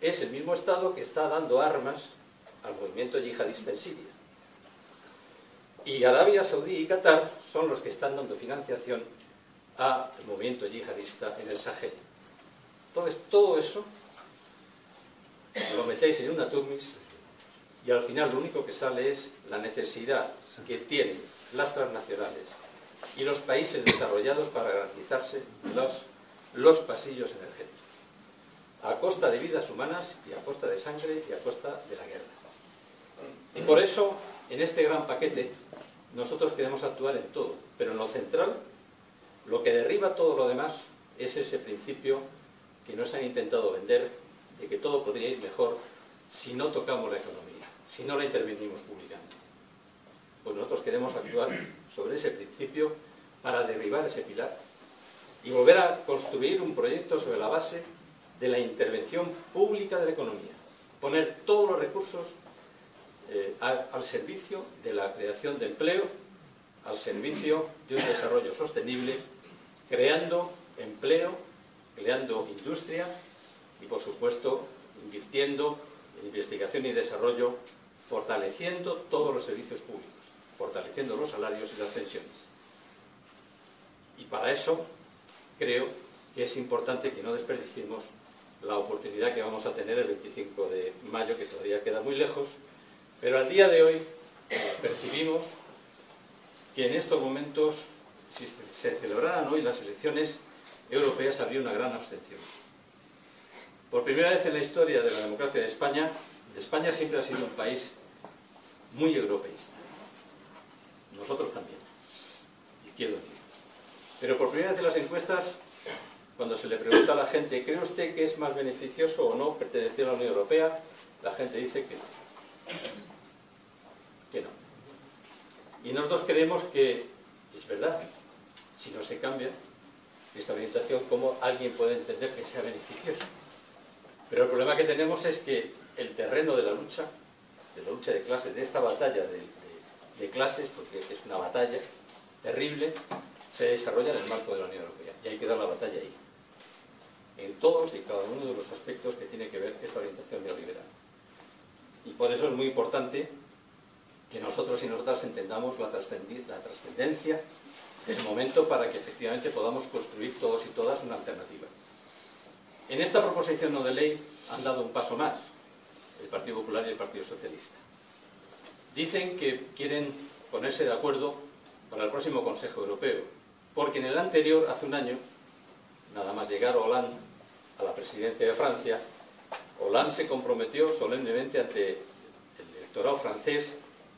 es el mismo Estado que está dando armas al movimiento yihadista en Siria. Y Arabia Saudí y Qatar son los que están dando financiación al movimiento yihadista en el Sahel. Entonces, todo eso lo metéis en una turmis y al final lo único que sale es la necesidad que tienen las transnacionales y los países desarrollados para garantizarse los, los pasillos energéticos, a costa de vidas humanas y a costa de sangre y a costa de la guerra. Y por eso, en este gran paquete nosotros queremos actuar en todo, pero en lo central, lo que derriba todo lo demás es ese principio que nos han intentado vender de que todo podría ir mejor si no tocamos la economía, si no la intervenimos públicamente. Pues nosotros queremos actuar sobre ese principio para derribar ese pilar y volver a construir un proyecto sobre la base de la intervención pública de la economía, poner todos los recursos eh, al, al servicio de la creación de empleo, al servicio de un desarrollo sostenible, creando empleo, creando industria y, por supuesto, invirtiendo en investigación y desarrollo, fortaleciendo todos los servicios públicos, fortaleciendo los salarios y las pensiones. Y para eso creo que es importante que no desperdiciemos la oportunidad que vamos a tener el veinticinco de mayo, que todavía queda muy lejos, pero al día de hoy percibimos que en estos momentos, si se celebraran hoy las elecciones europeas, habría una gran abstención. Por primera vez en la historia de la democracia de España, España siempre ha sido un país muy europeísta. Nosotros también, Izquierda Unida. Pero por primera vez en las encuestas, cuando se le pregunta a la gente, ¿cree usted que es más beneficioso o no pertenecer a la Unión Europea?, la gente dice que no. Que no. Y nosotros creemos que es verdad, si no se cambia esta orientación, ¿cómo alguien puede entender que sea beneficioso? Pero el problema que tenemos es que el terreno de la lucha, de la lucha de clases, de esta batalla de, de, de clases, porque es una batalla terrible, se desarrolla en el marco de la Unión Europea. Y hay que dar la batalla ahí, en todos y cada uno de los aspectos que tiene que ver esta orientación neoliberal. Y por eso es muy importante que nosotros y nosotras entendamos la trascendencia del momento para que efectivamente podamos construir todos y todas una alternativa. En esta proposición no de ley han dado un paso más el Partido Popular y el Partido Socialista. Dicen que quieren ponerse de acuerdo para el próximo Consejo Europeo, porque en el anterior, hace un año, nada más llegar Hollande a la presidencia de Francia, Hollande se comprometió solemnemente ante el electorado francés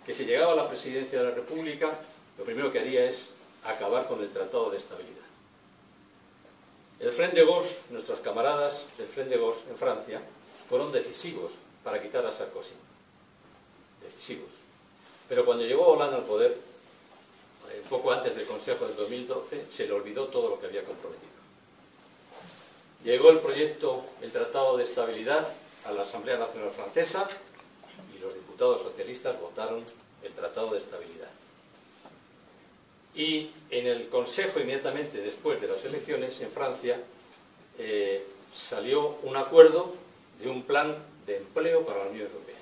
que si llegaba a la presidencia de la República, lo primero que haría es acabar con el Tratado de Estabilidad. El Front de Gauche, nuestros camaradas del Front de Gauche en Francia, fueron decisivos para quitar a Sarkozy. Decisivos. Pero cuando llegó Hollande al poder, poco antes del Consejo del dos mil doce, se le olvidó todo lo que había comprometido. Llegó el proyecto, el Tratado de Estabilidad, a la Asamblea Nacional Francesa y los diputados socialistas votaron el Tratado de Estabilidad. Y en el Consejo, inmediatamente después de las elecciones en Francia, eh, salió un acuerdo de un plan de empleo para la Unión Europea.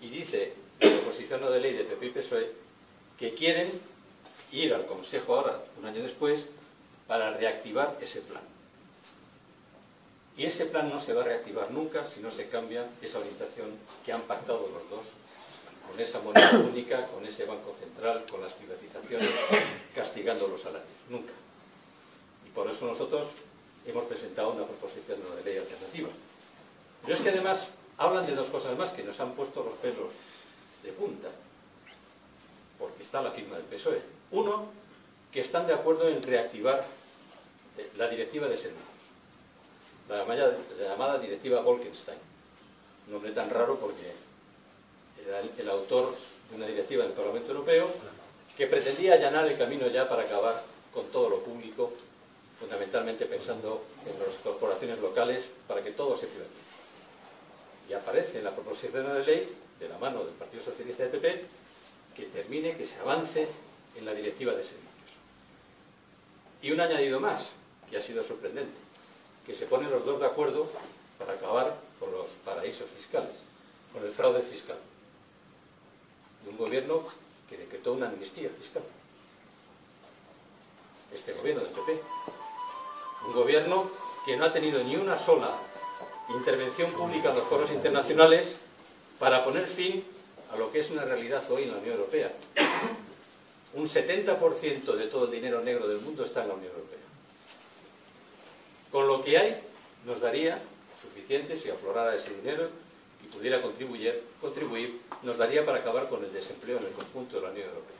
Y dice la proposición de ley de P P y P S O E que quieren ir al Consejo ahora, un año después, para reactivar ese plan. Y ese plan no se va a reactivar nunca si no se cambia esa orientación que han pactado los dos, con esa moneda única, con ese Banco Central, con las privatizaciones, castigando los salarios. Nunca. Y por eso nosotros hemos presentado una proposición de ley alternativa. Pero es que además hablan de dos cosas más que nos han puesto los pelos de punta, porque está la firma del P S O E. Uno, que están de acuerdo en reactivar la directiva de servicios, la llamada, la llamada directiva Bolkestein, nombre tan raro porque era el, el autor de una directiva del Parlamento Europeo que pretendía allanar el camino ya para acabar con todo lo público, fundamentalmente pensando en las corporaciones locales para que todo se privatice. Y aparece en la proposición de ley, de la mano del Partido Socialista y del P P, que termine, que se avance en la directiva de servicios. Y un añadido más, que ha sido sorprendente, que se ponen los dos de acuerdo para acabar con los paraísos fiscales, con el fraude fiscal. De un gobierno que decretó una amnistía fiscal. Este gobierno del P P. Un gobierno que no ha tenido ni una sola intervención pública en los foros internacionales para poner fin a lo que es una realidad hoy en la Unión Europea. Un setenta por ciento de todo el dinero negro del mundo está en la Unión Europea. Con lo que hay, nos daría suficiente si aflorara ese dinero y pudiera contribuir, contribuir, nos daría para acabar con el desempleo en el conjunto de la Unión Europea.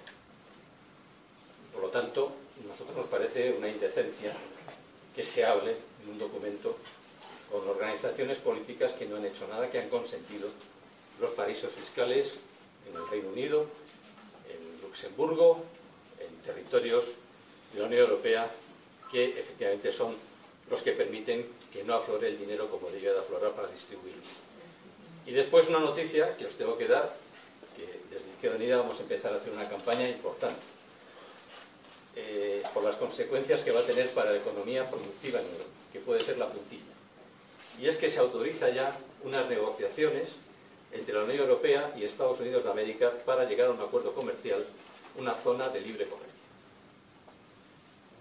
tanto, a nosotros nos parece una indecencia que se hable de un documento con organizaciones políticas que no han hecho nada, que han consentido los paraísos fiscales en el Reino Unido, en Luxemburgo, en territorios de la Unión Europea, que efectivamente son los que permiten que no aflore el dinero como debía de aflorar para distribuirlo. Y después una noticia que os tengo que dar, que desde Izquierda Unida vamos a empezar a hacer una campaña importante eh, por las consecuencias que va a tener para la economía productiva en Europa, que puede ser la puntilla. Y es que se autoriza ya unas negociaciones entre la Unión Europea y Estados Unidos de América para llegar a un acuerdo comercial, una zona de libre comercio.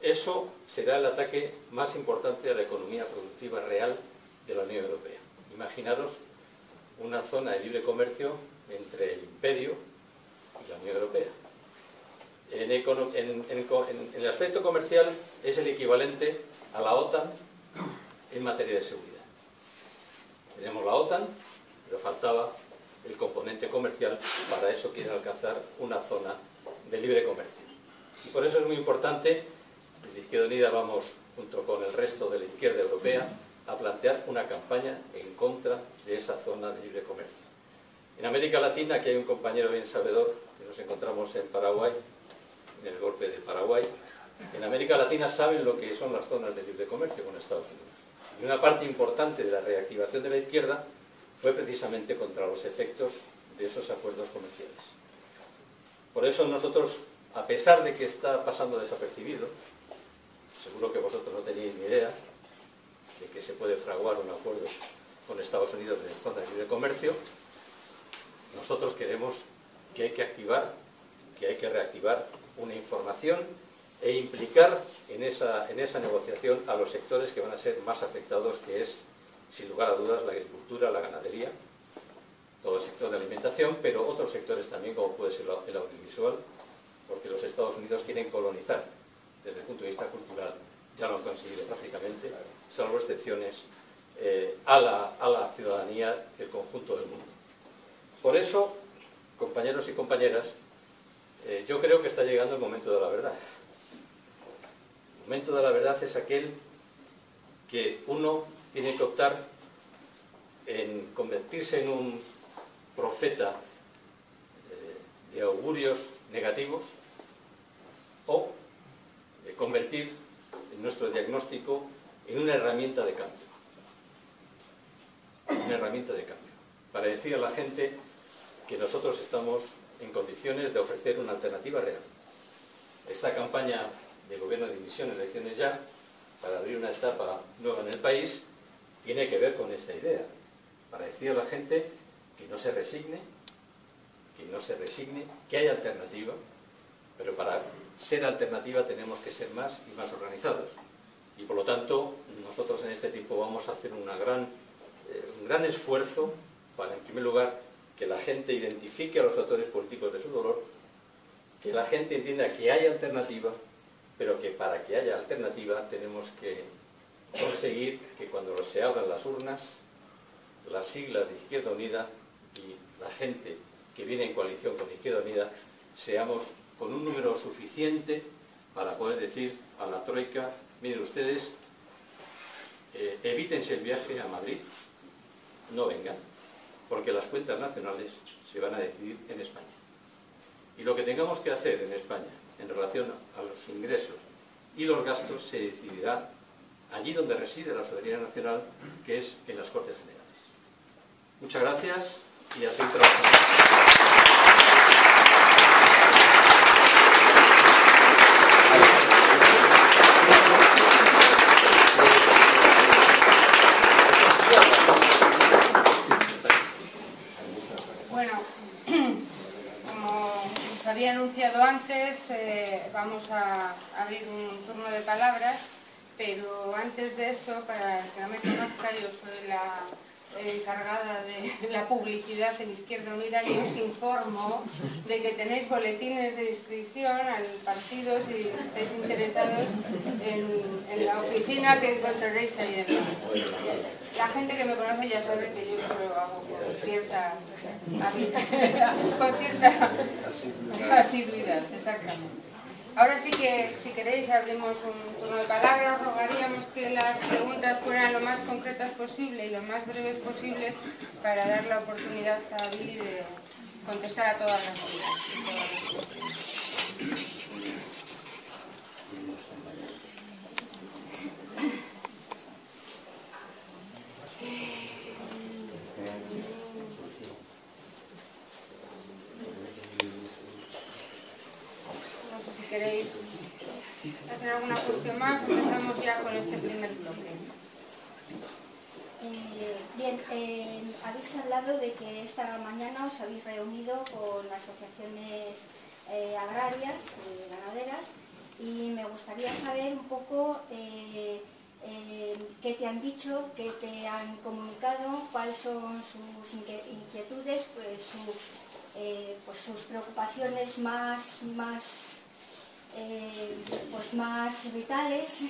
Eso será el ataque más importante a la economía productiva real de la Unión Europea. Imaginaros una zona de libre comercio entre el imperio y la Unión Europea. En, econo- en, en, en el aspecto comercial es el equivalente a la OTAN en materia de seguridad. Tenemos la OTAN, pero faltaba el componente comercial, para eso quieren alcanzar una zona de libre comercio. Y por eso es muy importante. Desde Izquierda Unida vamos, junto con el resto de la izquierda europea, a plantear una campaña en contra de esa zona de libre comercio. En América Latina, aquí hay un compañero bien sabedor, que nos encontramos en Paraguay, en el golpe de Paraguay, en América Latina saben lo que son las zonas de libre comercio con Estados Unidos. Y una parte importante de la reactivación de la izquierda fue precisamente contra los efectos de esos acuerdos comerciales. Por eso nosotros, a pesar de que está pasando desapercibido, seguro que vosotros no teníais ni idea de que se puede fraguar un acuerdo con Estados Unidos de zona de libre comercio, nosotros queremos que hay que activar, que hay que reactivar una información e implicar en esa, en esa negociación a los sectores que van a ser más afectados, que es, sin lugar a dudas, la agricultura, la ganadería, todo el sector de alimentación, pero otros sectores también, como puede ser el audiovisual, porque los Estados Unidos quieren colonizar. Desde el punto de vista cultural ya lo han conseguido prácticamente, salvo excepciones, eh, a, la, a la ciudadanía del conjunto del mundo. Por eso, compañeros y compañeras, eh, yo creo que está llegando el momento de la verdad. El momento de la verdad es aquel que uno tiene que optar en convertirse en un profeta eh, de augurios negativos o convertir nuestro diagnóstico en una herramienta de cambio. Una herramienta de cambio. Para decir a la gente que nosotros estamos en condiciones de ofrecer una alternativa real. Esta campaña de gobierno de dimisión, elecciones ya, para abrir una etapa nueva en el país, tiene que ver con esta idea. Para decir a la gente que no se resigne, que no se resigne, que hay alternativa, pero para ser alternativa tenemos que ser más y más organizados. Y por lo tanto, nosotros en este tiempo vamos a hacer una gran, eh, un gran esfuerzo para, en primer lugar, que la gente identifique a los actores políticos de su dolor, que la gente entienda que hay alternativa, pero que para que haya alternativa tenemos que conseguir que cuando se abran las urnas, las siglas de Izquierda Unida y la gente que viene en coalición con Izquierda Unida, seamos con un número suficiente para poder decir a la Troika: miren ustedes, eh, evítense el viaje a Madrid, no vengan, porque las cuentas nacionales se van a decidir en España. Y lo que tengamos que hacer en España en relación a los ingresos y los gastos se decidirá allí donde reside la soberanía nacional, que es en las Cortes Generales. Muchas gracias y así trabajamos. Había anunciado antes, eh, vamos a abrir un turno de palabras, pero antes de eso, para el que no me conozca, yo soy la encargada de la publicidad en Izquierda Unida y os informo de que tenéis boletines de inscripción al partido si estáis interesados en, en la oficina que encontraréis ahí dentro. La gente que me conoce ya sabe que yo lo hago con cierta, con cierta asiduidad, exactamente. Ahora sí que, si queréis, abrimos un turno de palabras. Rogaríamos que las preguntas fueran lo más concretas posible y lo más breves posible para dar la oportunidad a Billy de contestar a todas las preguntas. ¿Queréis hacer alguna cuestión más? Empezamos ya con este primer bloque. Eh, bien, eh, habéis hablado de que esta mañana os habéis reunido con asociaciones eh, agrarias, eh, ganaderas, y me gustaría saber un poco eh, eh, qué te han dicho, qué te han comunicado, cuáles son sus inquietudes, pues, su, eh, pues sus preocupaciones más... más Eh, pues más vitales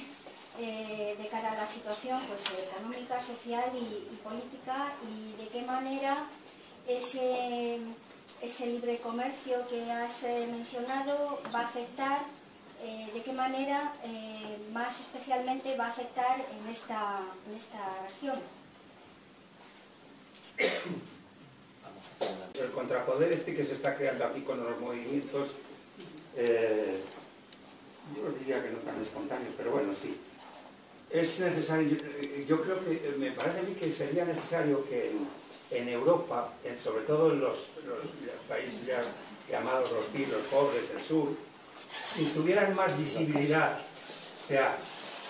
eh, de cara a la situación pues, económica, social y, y política, y de qué manera ese, ese libre comercio que has eh, mencionado va a afectar, eh, de qué manera eh, más especialmente va a afectar en esta, en esta región. El contrapoder este que se está creando aquí con los movimientos eh, yo diría que no tan espontáneos, pero bueno, sí. Es necesario, yo creo que, me parece a mí que sería necesario que en, en Europa, en, sobre todo en los, los países ya llamados los PIB, los pobres, el sur, si tuvieran más visibilidad. O sea,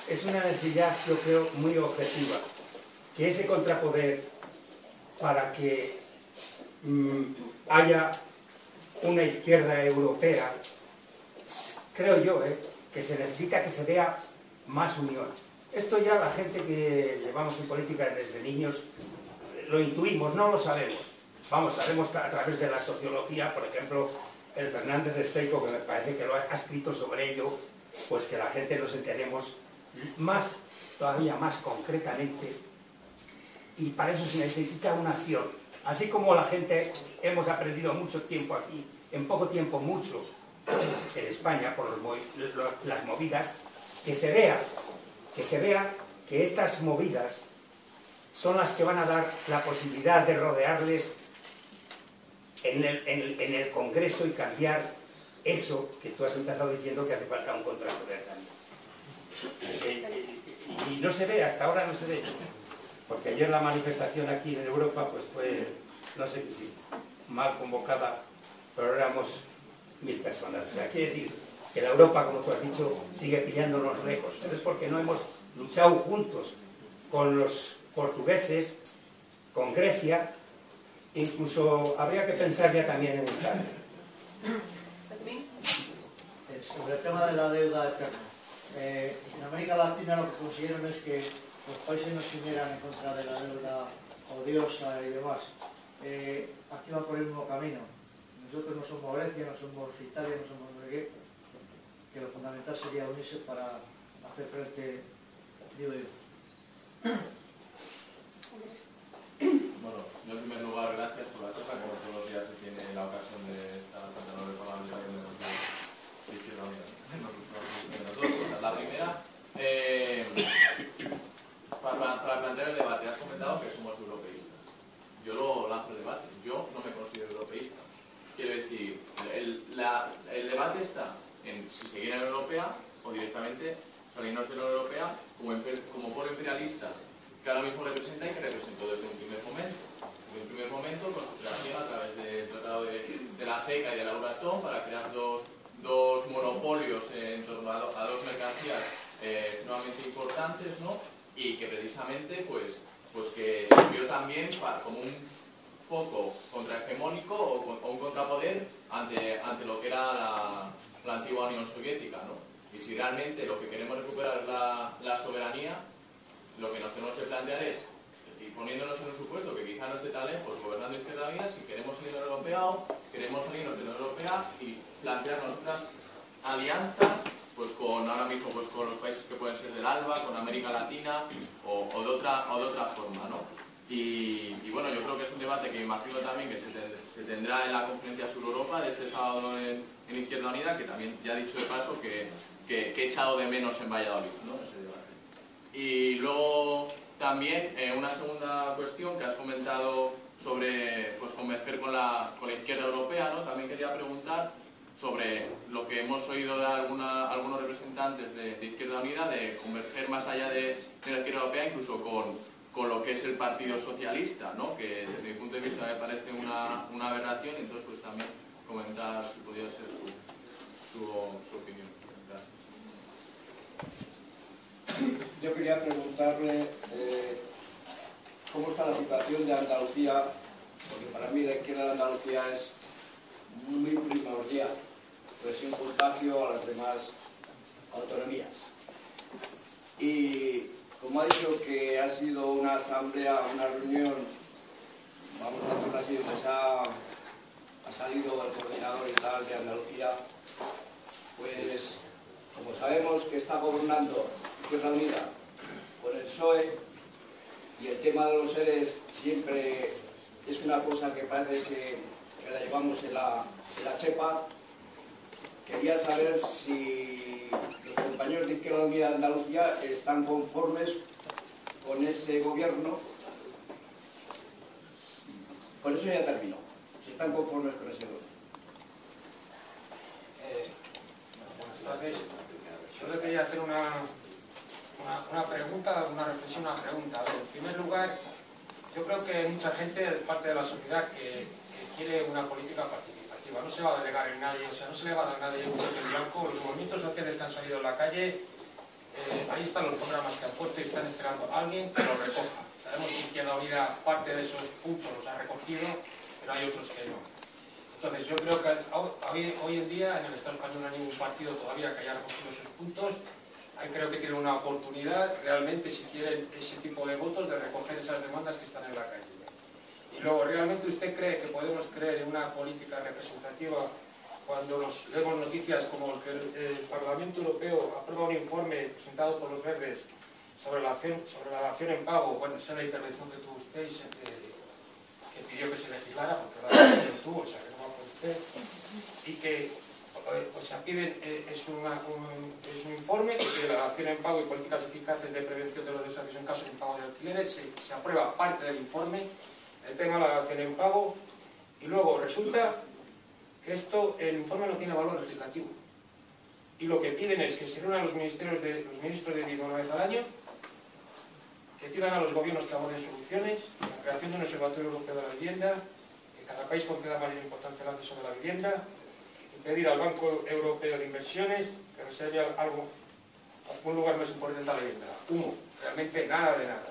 es una necesidad, yo creo, muy objetiva, que ese contrapoder, para que mmm, haya una izquierda europea, creo yo, eh, que se necesita que se vea más unión. Esto ya la gente que llevamos en política desde niños lo intuimos, no lo sabemos. Vamos, sabemos a través de la sociología, por ejemplo, el Fernández de Esteico, que me parece que lo ha escrito sobre ello, pues que la gente nos enteremos más, todavía más concretamente, y para eso se necesita una acción. Así como la gente hemos aprendido mucho tiempo aquí, en poco tiempo mucho, en España, por los, lo, las movidas, que se vea, que se vea que estas movidas son las que van a dar la posibilidad de rodearles en el, en el, en el Congreso y cambiar eso que tú has empezado diciendo, que hace falta un contrapoder también. Eh, y, y no se ve, hasta ahora no se ve, porque ayer la manifestación aquí en Europa pues fue, no sé si mal convocada, pero éramos mil personas. O sea, quiere decir que la Europa, como tú has dicho, sigue pillándonos lejos. Pero es porque no hemos luchado juntos con los portugueses, con Grecia, incluso habría que pensar ya también en Italia. Sobre el tema de la deuda externa. Eh, en América Latina lo que consiguieron es que los países no se unieran en contra de la deuda odiosa y demás. Eh, aquí van por el mismo camino. Nosotros no somos Grecia, no somos Italia, no somos Noruega, que lo fundamental sería unirse para hacer frente, digo yo. Bueno, yo en primer lugar, gracias por la charla, como todos los días se tiene la ocasión de estar al tanto de la parlamentaria de Izquierda Unida. La primera, eh, para, para plantear el debate, has comentado que somos europeístas. Yo lo lanzo el debate, yo no me considero europeísta. Quiero decir, el, la, el debate está en si seguir en la Europea o directamente salirnos de la Europea como, emper, como pueblo imperialista que ahora mismo representa y que representó desde un primer momento. Desde un primer momento, con su creación a través del Tratado de, de la SECA y de la Euratom para crear dos, dos monopolios en torno a, do, a dos mercancías eh, extremadamente importantes, ¿no? Y que precisamente pues, pues que sirvió también para, como un poco contrahegemónico o, o un contrapoder ante, ante lo que era la, la antigua Unión Soviética, ¿no? Y si realmente lo que queremos recuperar es la, la soberanía, lo que nos tenemos que plantear es, y poniéndonos en un supuesto que quizá no esté tan lejos, gobernando Izquierda Unida, si queremos salir de la Europea o queremos salirnos de la Europea y plantearnos unas alianzas pues con ahora mismo pues con los países que pueden ser del ALBA, con América Latina o, o, de, otra, o de otra forma, ¿no? Y, y bueno, yo creo que es un debate que imagino también que se, ten, se tendrá en la conferencia Sur Europa de este sábado en, en Izquierda Unida, que también ya he dicho de paso que, que, que he echado de menos en Valladolid, ¿no? Ese debate. Y luego también eh, una segunda cuestión que has comentado sobre pues, converger con la, con la izquierda europea, ¿no? También quería preguntar sobre lo que hemos oído de alguna, algunos representantes de, de Izquierda Unida de converger más allá de, de la izquierda europea, incluso con con lo que es el Partido Socialista, ¿no? Que desde mi punto de vista me parece una, una aberración, entonces pues también comentar si podría ser su, su, su opinión. Gracias. Yo quería preguntarle eh, cómo está la situación de Andalucía, porque para mí la izquierda de Andalucía es muy primordial, pero sin contagio a las demás autonomías. Y como ha dicho que ha sido una asamblea, una reunión, vamos a decirlo así, donde ha, ha salido el coordinador y tal de Andalucía, pues como sabemos que está gobernando Izquierda Unida con el P S O E y el tema de los seres siempre es una cosa que parece que, que la llevamos en la, en la chepa, quería saber si los compañeros de Izquierda Unida de Andalucía están conformes con ese gobierno. Con eso ya termino. Si están conformes con ese gobierno. Eh, buenas tardes. Yo le quería hacer una, una, una pregunta, una reflexión, una pregunta. A ver, en primer lugar, yo creo que hay mucha gente, parte de la sociedad, que, que quiere una política participativa. No se va a delegar en nadie, o sea, no se le va a dar a nadie un cheque en blanco. Los movimientos sociales que han salido a la calle, eh, ahí están los programas que han puesto y están esperando a alguien que los recoja. Sabemos que Izquierda Unida parte de esos puntos los ha recogido, pero hay otros que no. Entonces, yo creo que hoy, hoy en día en el Estado español no hay ningún partido todavía que haya recogido esos puntos. Ahí creo que tienen una oportunidad, realmente, si quieren ese tipo de votos, de recoger esas demandas que están en la calle. Y luego, ¿realmente usted cree que podemos creer en una política representativa cuando nos leemos noticias como que el, el Parlamento Europeo aprueba un informe presentado por los verdes sobre la acción, sobre la acción en pago? Bueno, esa es la intervención que tuvo usted y se, eh, que pidió que se legislara, porque la no tuvo, o sea, que no va por usted. Y que, o sea, piden, eh, es, una, un, es un informe que la acción en pago y políticas eficaces de prevención de los desahucios en caso de impago de alquileres, se, se aprueba parte del informe. El tema de la acción en pago, y luego resulta que esto, el informe no tiene valor legislativo. Y lo que piden es que se reúnan los ministerios de los ministros de Vigo una vez al año, que pidan a los gobiernos que aborden soluciones, la creación de un observatorio europeo de la vivienda, que cada país conceda mayor importancia al acceso de la vivienda, y pedir al Banco Europeo de Inversiones que reserve algo, algún lugar más importante a la vivienda. Humo, realmente nada de nada.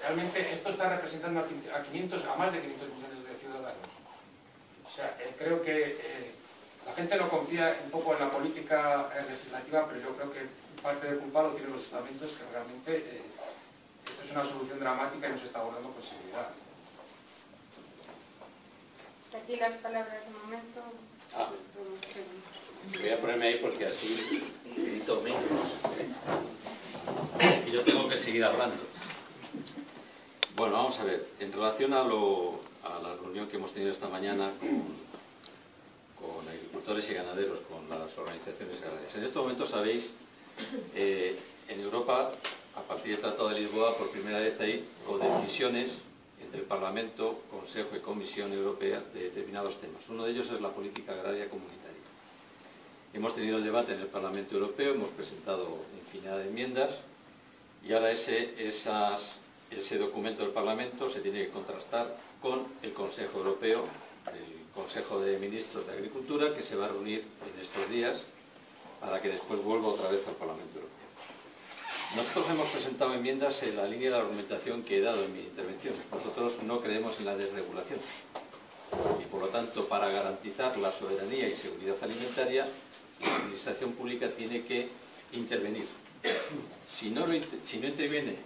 Realmente esto está representando a, quinientos, a más de quinientos millones de ciudadanos. O sea, eh, creo que eh, la gente no confía un poco en la política eh, legislativa, pero yo creo que parte de culpa lo tienen los estamentos que realmente eh, esto es una solución dramática y nos está abordando con seriedad. Hasta aquí las palabras de momento. Ah, voy a ponerme ahí porque así grito menos. Y yo tengo que seguir hablando. Bueno, vamos a ver, en relación a, lo, a la reunión que hemos tenido esta mañana con, con agricultores y ganaderos, con las organizaciones agrarias. En este momento, sabéis, eh, en Europa, a partir del Tratado de Lisboa, por primera vez hay codecisiones entre el Parlamento, Consejo y Comisión Europea de determinados temas. Uno de ellos es la política agraria comunitaria. Hemos tenido el debate en el Parlamento Europeo, hemos presentado infinidad de enmiendas y ahora ese, esas... Ese documento del Parlamento se tiene que contrastar con el Consejo Europeo, el Consejo de Ministros de Agricultura, que se va a reunir en estos días para que después vuelva otra vez al Parlamento Europeo. Nosotros hemos presentado enmiendas en la línea de la argumentación que he dado en mi intervención. Nosotros no creemos en la desregulación y, por lo tanto, para garantizar la soberanía y seguridad alimentaria, la administración pública tiene que intervenir. Si no, lo, si no interviene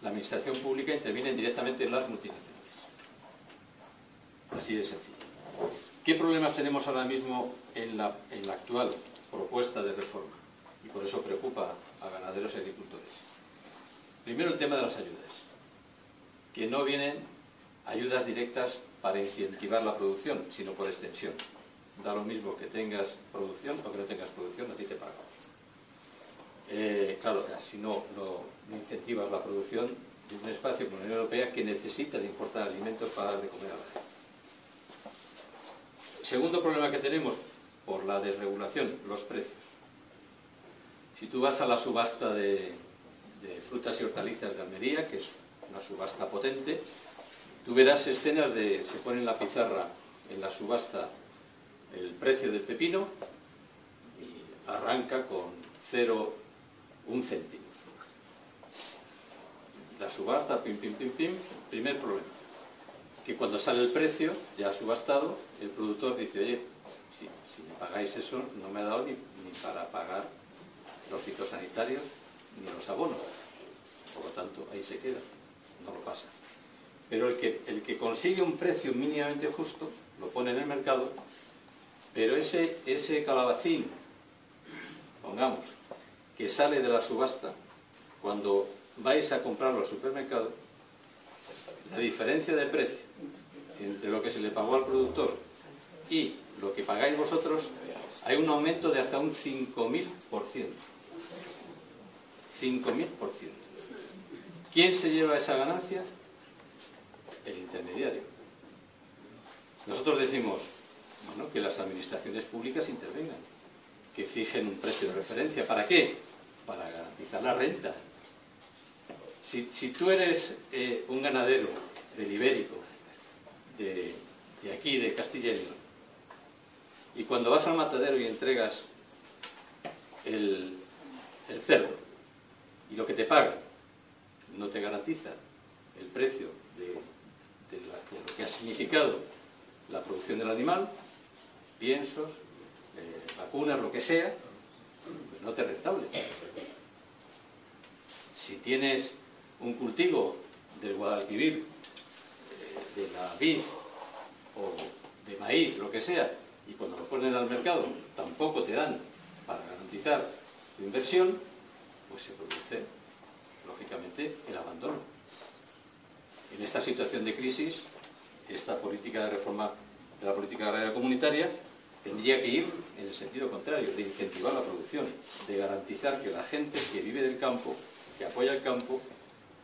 la administración pública, interviene directamente en las multinacionales. Así de sencillo. ¿Qué problemas tenemos ahora mismo en la, en la actual propuesta de reforma? Y por eso preocupa a ganaderos y agricultores. Primero, el tema de las ayudas. que no vienen ayudas directas para incentivar la producción, sino por extensión. Da lo mismo que tengas producción o que no tengas producción, a ti te pagamos. Eh, claro, si no, no, no incentivas la producción de un espacio como la Unión Europea, que necesita de importar alimentos para dar de comer a la gente. Segundo problema que tenemos, por la desregulación, los precios. Si tú vas a la subasta de, de frutas y hortalizas de Almería, que es una subasta potente, tú verás escenas de, se pone en la pizarra en la subasta el precio del pepino y arranca con cero, un céntimos. La subasta, pim, pim, pim, pim, primer problema. Que cuando sale el precio, ya subastado, el productor dice, oye, si, si me pagáis eso, no me ha dado ni, ni para pagar los fitosanitarios ni los abonos. Por lo tanto, ahí se queda, no lo pasa. Pero el que, el que consigue un precio mínimamente justo, lo pone en el mercado, pero ese, ese calabacín, pongamos, que sale de la subasta, cuando vais a comprarlo al supermercado, la diferencia de precio entre lo que se le pagó al productor y lo que pagáis vosotros, hay un aumento de hasta un cinco mil por ciento. cinco mil por ciento. ¿Quién se lleva esa ganancia? El intermediario. Nosotros decimos, bueno, que las administraciones públicas intervengan, que fijen un precio de referencia. ¿Para qué? Para garantizar la renta. Si, si tú eres eh, un ganadero del Ibérico, de, de aquí, de Castilla y León, y cuando vas al matadero y entregas el, el cerdo, y lo que te pagan no te garantiza el precio de, de, la, de lo que ha significado la producción del animal, piensos, eh, vacunas, lo que sea, pues no te es rentable. Si tienes un cultivo del Guadalquivir, de, de la vid o de maíz, lo que sea, y cuando lo ponen al mercado tampoco te dan para garantizar tu inversión, pues se produce, lógicamente, el abandono. En esta situación de crisis, esta política de reforma de la política agraria comunitaria tendría que ir en el sentido contrario, de incentivar la producción, de garantizar que la gente que vive del campo, que apoya el campo,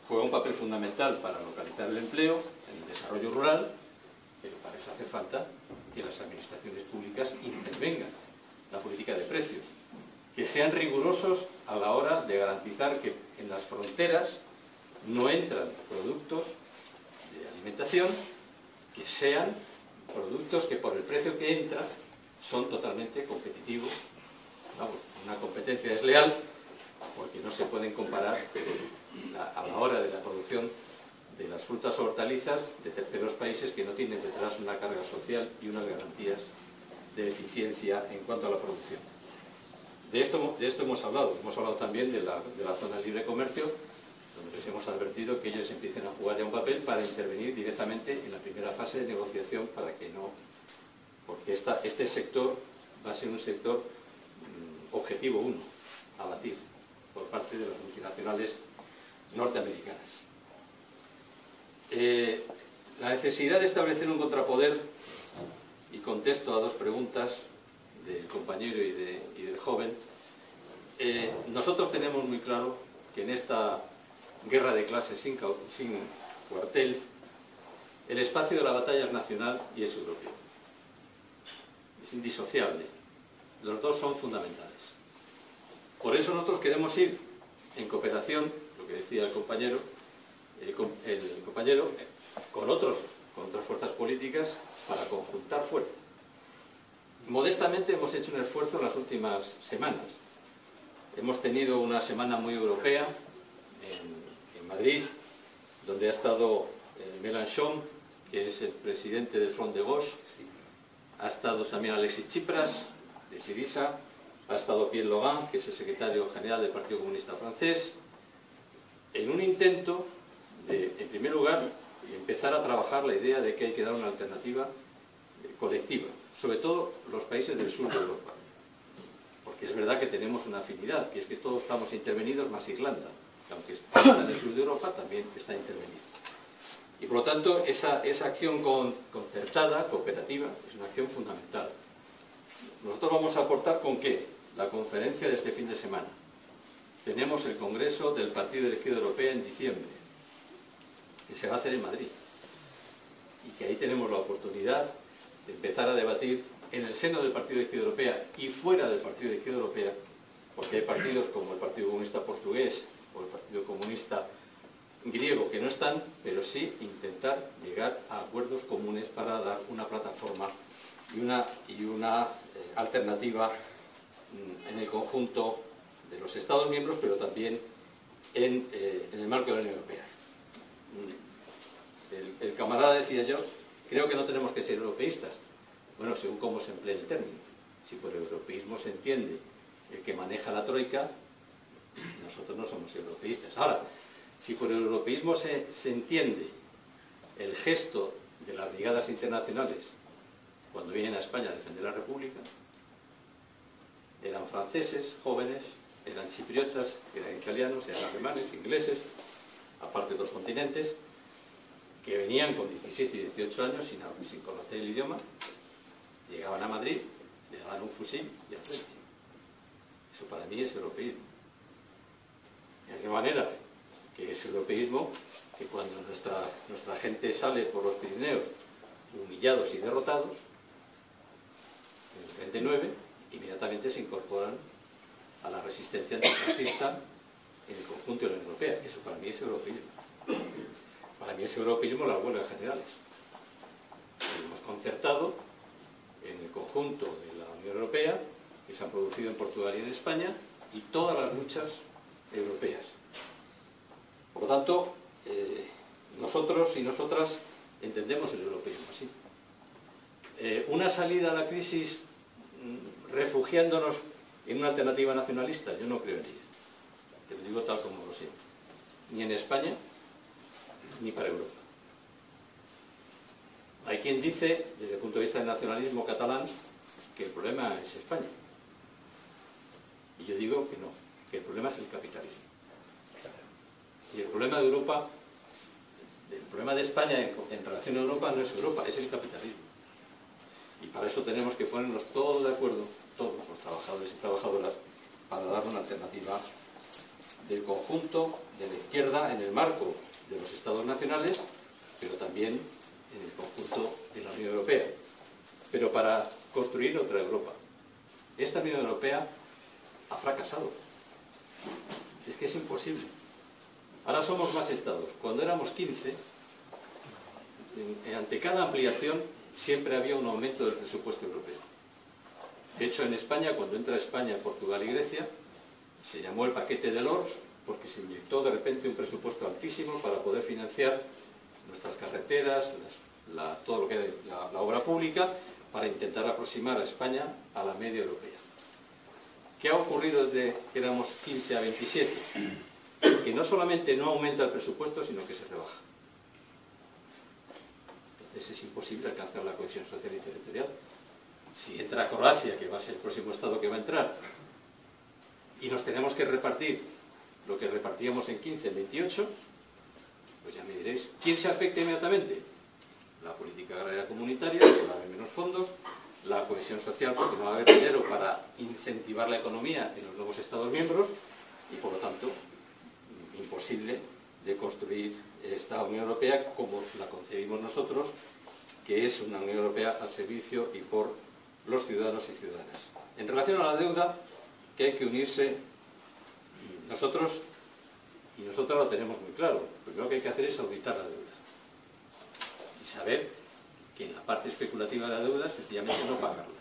juega un papel fundamental para localizar el empleo, el desarrollo rural, pero para eso hace falta que las administraciones públicas intervengan la política de precios, que sean rigurosos a la hora de garantizar que en las fronteras no entran productos de alimentación que sean productos que por el precio que entran son totalmente competitivos, vamos, una competencia desleal, porque no se pueden comparar a la hora de la producción de las frutas o hortalizas de terceros países que no tienen detrás una carga social y unas garantías de eficiencia en cuanto a la producción. De esto, de esto hemos hablado, hemos hablado también de la, de la zona de libre comercio, donde les hemos advertido que ellos empiecen a jugar ya un papel para intervenir directamente en la primera fase de negociación para que no... porque esta, este sector va a ser un sector mmm, objetivo uno, a batir por parte de las multinacionales norteamericanas. Eh, la necesidad de establecer un contrapoder, y contesto a dos preguntas del compañero y, de, y del joven, eh, nosotros tenemos muy claro que en esta guerra de clases sin, sin cuartel, el espacio de la batalla es nacional y es europeo. Es indisociable. Los dos son fundamentales. Por eso nosotros queremos ir en cooperación, lo que decía el compañero, el, el compañero con, otros, con otras fuerzas políticas para conjuntar fuerzas. Modestamente hemos hecho un esfuerzo en las últimas semanas. Hemos tenido una semana muy europea en, en Madrid, donde ha estado eh, Mélenchon, que es el presidente del Front de Gauche, ha estado también Alexis Tsipras, de Syriza, ha estado Pierre Logan, que es el secretario general del Partido Comunista Francés, en un intento de, en primer lugar, de empezar a trabajar la idea de que hay que dar una alternativa colectiva, sobre todo los países del sur de Europa, porque es verdad que tenemos una afinidad, que es que todos estamos intervenidos más Irlanda, que aunque está en el sur de Europa también está intervenido. Y por lo tanto, esa, esa acción con, concertada, cooperativa, es una acción fundamental. Nosotros vamos a aportar con qué? La conferencia de este fin de semana. Tenemos el Congreso del Partido de la Izquierda Europea en diciembre, que se va a hacer en Madrid. Y que ahí tenemos la oportunidad de empezar a debatir en el seno del Partido de la Izquierda Europea y fuera del Partido de la Izquierda Europea, porque hay partidos como el Partido Comunista Portugués o el Partido Comunista Griego que no están, pero sí intentar llegar a acuerdos comunes para dar una plataforma y una, y una eh, alternativa mm, en el conjunto de los Estados miembros, pero también en, eh, en el marco de la Unión Europea. El, el camarada decía yo, creo que no tenemos que ser europeístas. Bueno, según cómo se emplee el término. Si por europeísmo se entiende el que maneja la Troika, nosotros no somos europeístas. Ahora, si por europeísmo se, se entiende el gesto de las brigadas internacionales cuando vienen a España a defender la República, eran franceses, jóvenes, eran chipriotas, eran italianos, eran alemanes, ingleses, aparte de los continentes, que venían con diecisiete y dieciocho años sin, sin conocer el idioma, llegaban a Madrid, le daban un fusil y al frente. Eso para mí es europeísmo. ¿De qué manera? Que es europeísmo que cuando nuestra, nuestra gente sale por los Pirineos humillados y derrotados, en el treinta y nueve, inmediatamente se incorporan a la resistencia antifascista en el conjunto de la Unión Europea. Eso para mí es europeísmo. Para mí es europeísmo las huelgas generales. Lo hemos concertado en el conjunto de la Unión Europea, que se han producido en Portugal y en España, y todas las luchas europeas. Por lo tanto, eh, nosotros y nosotras entendemos el europeísmo así. Eh, una salida a la crisis refugiándonos en una alternativa nacionalista, yo no creo en ella. Te lo digo tal como lo sé. Ni en España, ni para Europa. Hay quien dice, desde el punto de vista del nacionalismo catalán, que el problema es España. Y yo digo que no, que el problema es el capitalismo. Y el problema de Europa, el problema de España en, en relación a Europa no es Europa, es el capitalismo. Y para eso tenemos que ponernos todos de acuerdo, todos los trabajadores y trabajadoras, para dar una alternativa del conjunto de la izquierda en el marco de los estados nacionales, pero también en el conjunto de la Unión Europea. Pero para construir otra Europa. Esta Unión Europea ha fracasado. Es que es imposible. Ahora somos más estados. Cuando éramos quince, ante cada ampliación siempre había un aumento del presupuesto europeo. De hecho, en España, cuando entra España, Portugal y Grecia, se llamó el paquete de Lords, porque se inyectó de repente un presupuesto altísimo para poder financiar nuestras carreteras, las, la, todo lo que era la, la obra pública, para intentar aproximar a España a la media europea. ¿Qué ha ocurrido desde que éramos quince a veintisiete? Que no solamente no aumenta el presupuesto, sino que se rebaja. Entonces es imposible alcanzar la cohesión social y territorial. Si entra Croacia, que va a ser el próximo estado que va a entrar, y nos tenemos que repartir lo que repartíamos en quince, en veintiocho, pues ya me diréis, ¿quién se afecta inmediatamente? La política agraria comunitaria, que va a haber menos fondos, la cohesión social, porque no va a haber dinero para incentivar la economía en los nuevos Estados miembros, y por lo tanto, imposible de construir esta Unión Europea como la concebimos nosotros, que es una Unión Europea al servicio y por los ciudadanos y ciudadanas. En relación a la deuda, que hay que unirse, nosotros y nosotras lo tenemos muy claro. Lo primero que hay que hacer es auditar la deuda y saber que en la parte especulativa de la deuda sencillamente no pagarla.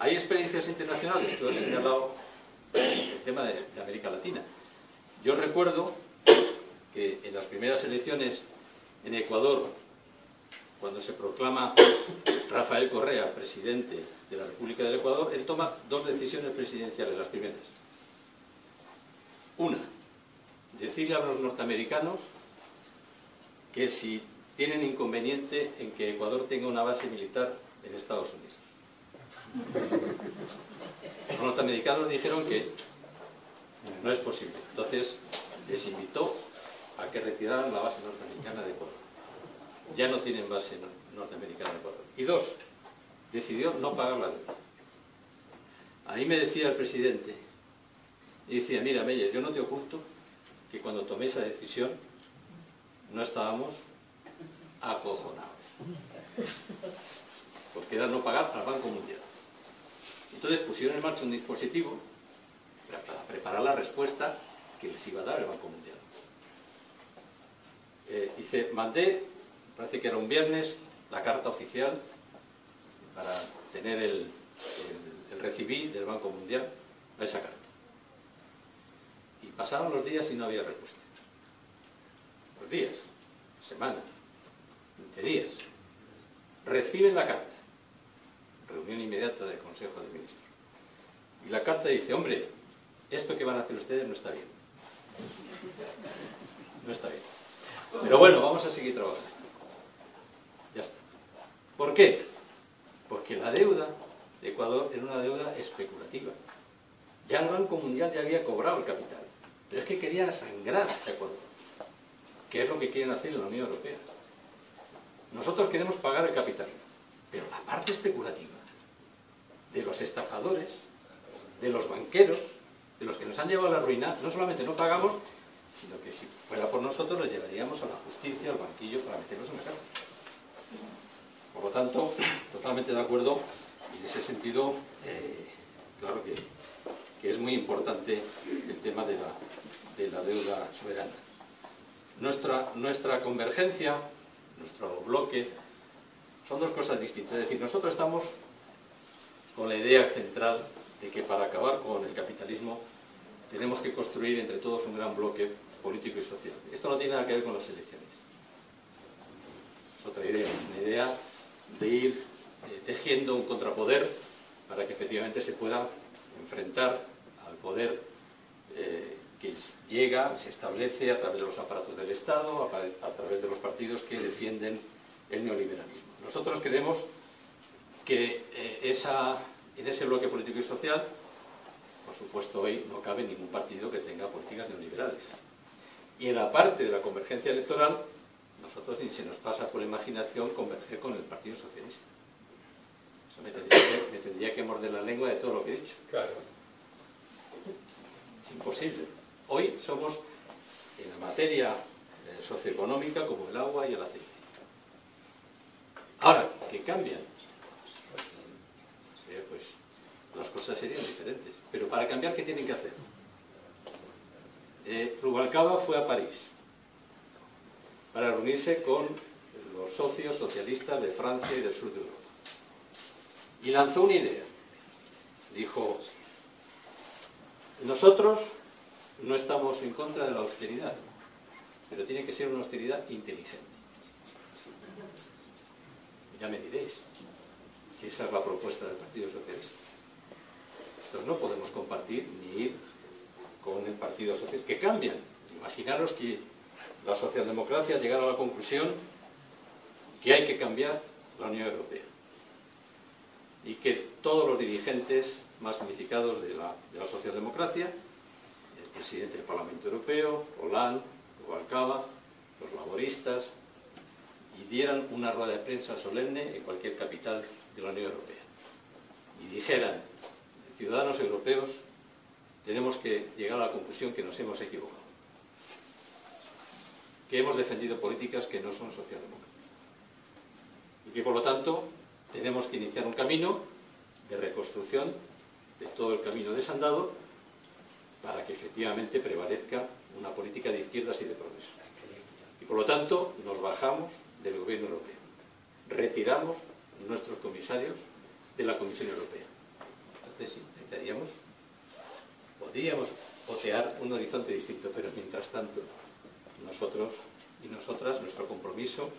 Hay experiencias internacionales, tú has señalado el tema de, de América Latina. Yo recuerdo que en las primeras elecciones en Ecuador, cuando se proclama Rafael Correa presidente de la República del Ecuador, él toma dos decisiones presidenciales, las primeras. Una, decirle a los norteamericanos que si tienen inconveniente en que Ecuador tenga una base militar en Estados Unidos. Los norteamericanos dijeron que no es posible. Entonces les invitó a que retiraran la base norteamericana de Ecuador. ya no tienen base norteamericana en Ecuador. Y dos, decidió no pagar la deuda. A mí me decía el presidente, y decía, mira Meyer, yo no te oculto que cuando tomé esa decisión no estábamos acojonados, porque era no pagar al Banco Mundial. Entonces pusieron en marcha un dispositivo para preparar la respuesta que les iba a dar el Banco Mundial. Eh, hice, mandé, parece que era un viernes, la carta oficial para tener el, el, el recibí del Banco Mundial a esa carta. Y pasaron los días y no había respuesta. Los días, semanas, veinte días. Reciben la carta. Reunión inmediata del Consejo de Ministros. Y la carta dice, hombre, esto que van a hacer ustedes no está bien. No está bien. Pero bueno, vamos a seguir trabajando. Ya está. ¿Por qué? Porque la deuda de Ecuador era una deuda especulativa. Ya el Banco Mundial ya había cobrado el capital. Pero es que querían sangrar a Ecuador. Que es lo que quieren hacer en la Unión Europea. Nosotros queremos pagar el capital. Pero la parte especulativa de los estafadores, de los banqueros, de los que nos han llevado a la ruina, no solamente no pagamos, sino que si fuera por nosotros les llevaríamos a la justicia, al banquillo, para meterlos en la cárcel. Por lo tanto, totalmente de acuerdo, y en ese sentido, eh, claro que, que es muy importante el tema de la, de la deuda soberana. Nuestra, nuestra convergencia, nuestro bloque, son dos cosas distintas. Es decir, nosotros estamos con la idea central de que para acabar con el capitalismo tenemos que construir entre todos un gran bloque político y social. Esto no tiene nada que ver con las elecciones. Es otra idea, una idea de ir eh, tejiendo un contrapoder para que efectivamente se pueda enfrentar al poder eh, que llega, se establece a través de los aparatos del Estado, a, a través de los partidos que defienden el neoliberalismo. Nosotros creemos que eh, esa, en ese bloque político y social, por supuesto, hoy no cabe ningún partido que tenga políticas neoliberales. Y en la parte de la convergencia electoral, nosotros ni se nos pasa por la imaginación converger con el Partido Socialista. Eso me tendría que, me tendría que morder la lengua de todo lo que he dicho. Claro. Es imposible. Hoy somos en la materia socioeconómica como el agua y el aceite. Ahora, ¿qué cambian? Eh, pues las cosas serían diferentes. Pero para cambiar, ¿qué tienen que hacer? Eh, Rubalcaba fue a París para reunirse con los socios socialistas de Francia y del sur de Europa. Y lanzó una idea. Dijo, nosotros no estamos en contra de la austeridad, pero tiene que ser una austeridad inteligente. Ya me diréis si esa es la propuesta del Partido Socialista. Entonces no podemos compartir ni ir con el Partido Socialista, que cambian. Imaginaros que la socialdemocracia llegara a la conclusión que hay que cambiar la Unión Europea y que todos los dirigentes más significados de la, de la socialdemocracia, el presidente del Parlamento Europeo, Hollande, Rubalcaba, los laboristas, y dieran una rueda de prensa solemne en cualquier capital de la Unión Europea y dijeran, ciudadanos europeos, tenemos que llegar a la conclusión que nos hemos equivocado, que hemos defendido políticas que no son socialdemócratas y que por lo tanto tenemos que iniciar un camino de reconstrucción de todo el camino desandado para que efectivamente prevalezca una política de izquierdas y de progreso. Y por lo tanto nos bajamos del gobierno europeo, retiramos nuestros comisarios de la Comisión Europea. Entonces intentaríamos, podríamos otear un horizonte distinto, pero mientras tanto nosotros y nosotras, nuestro compromiso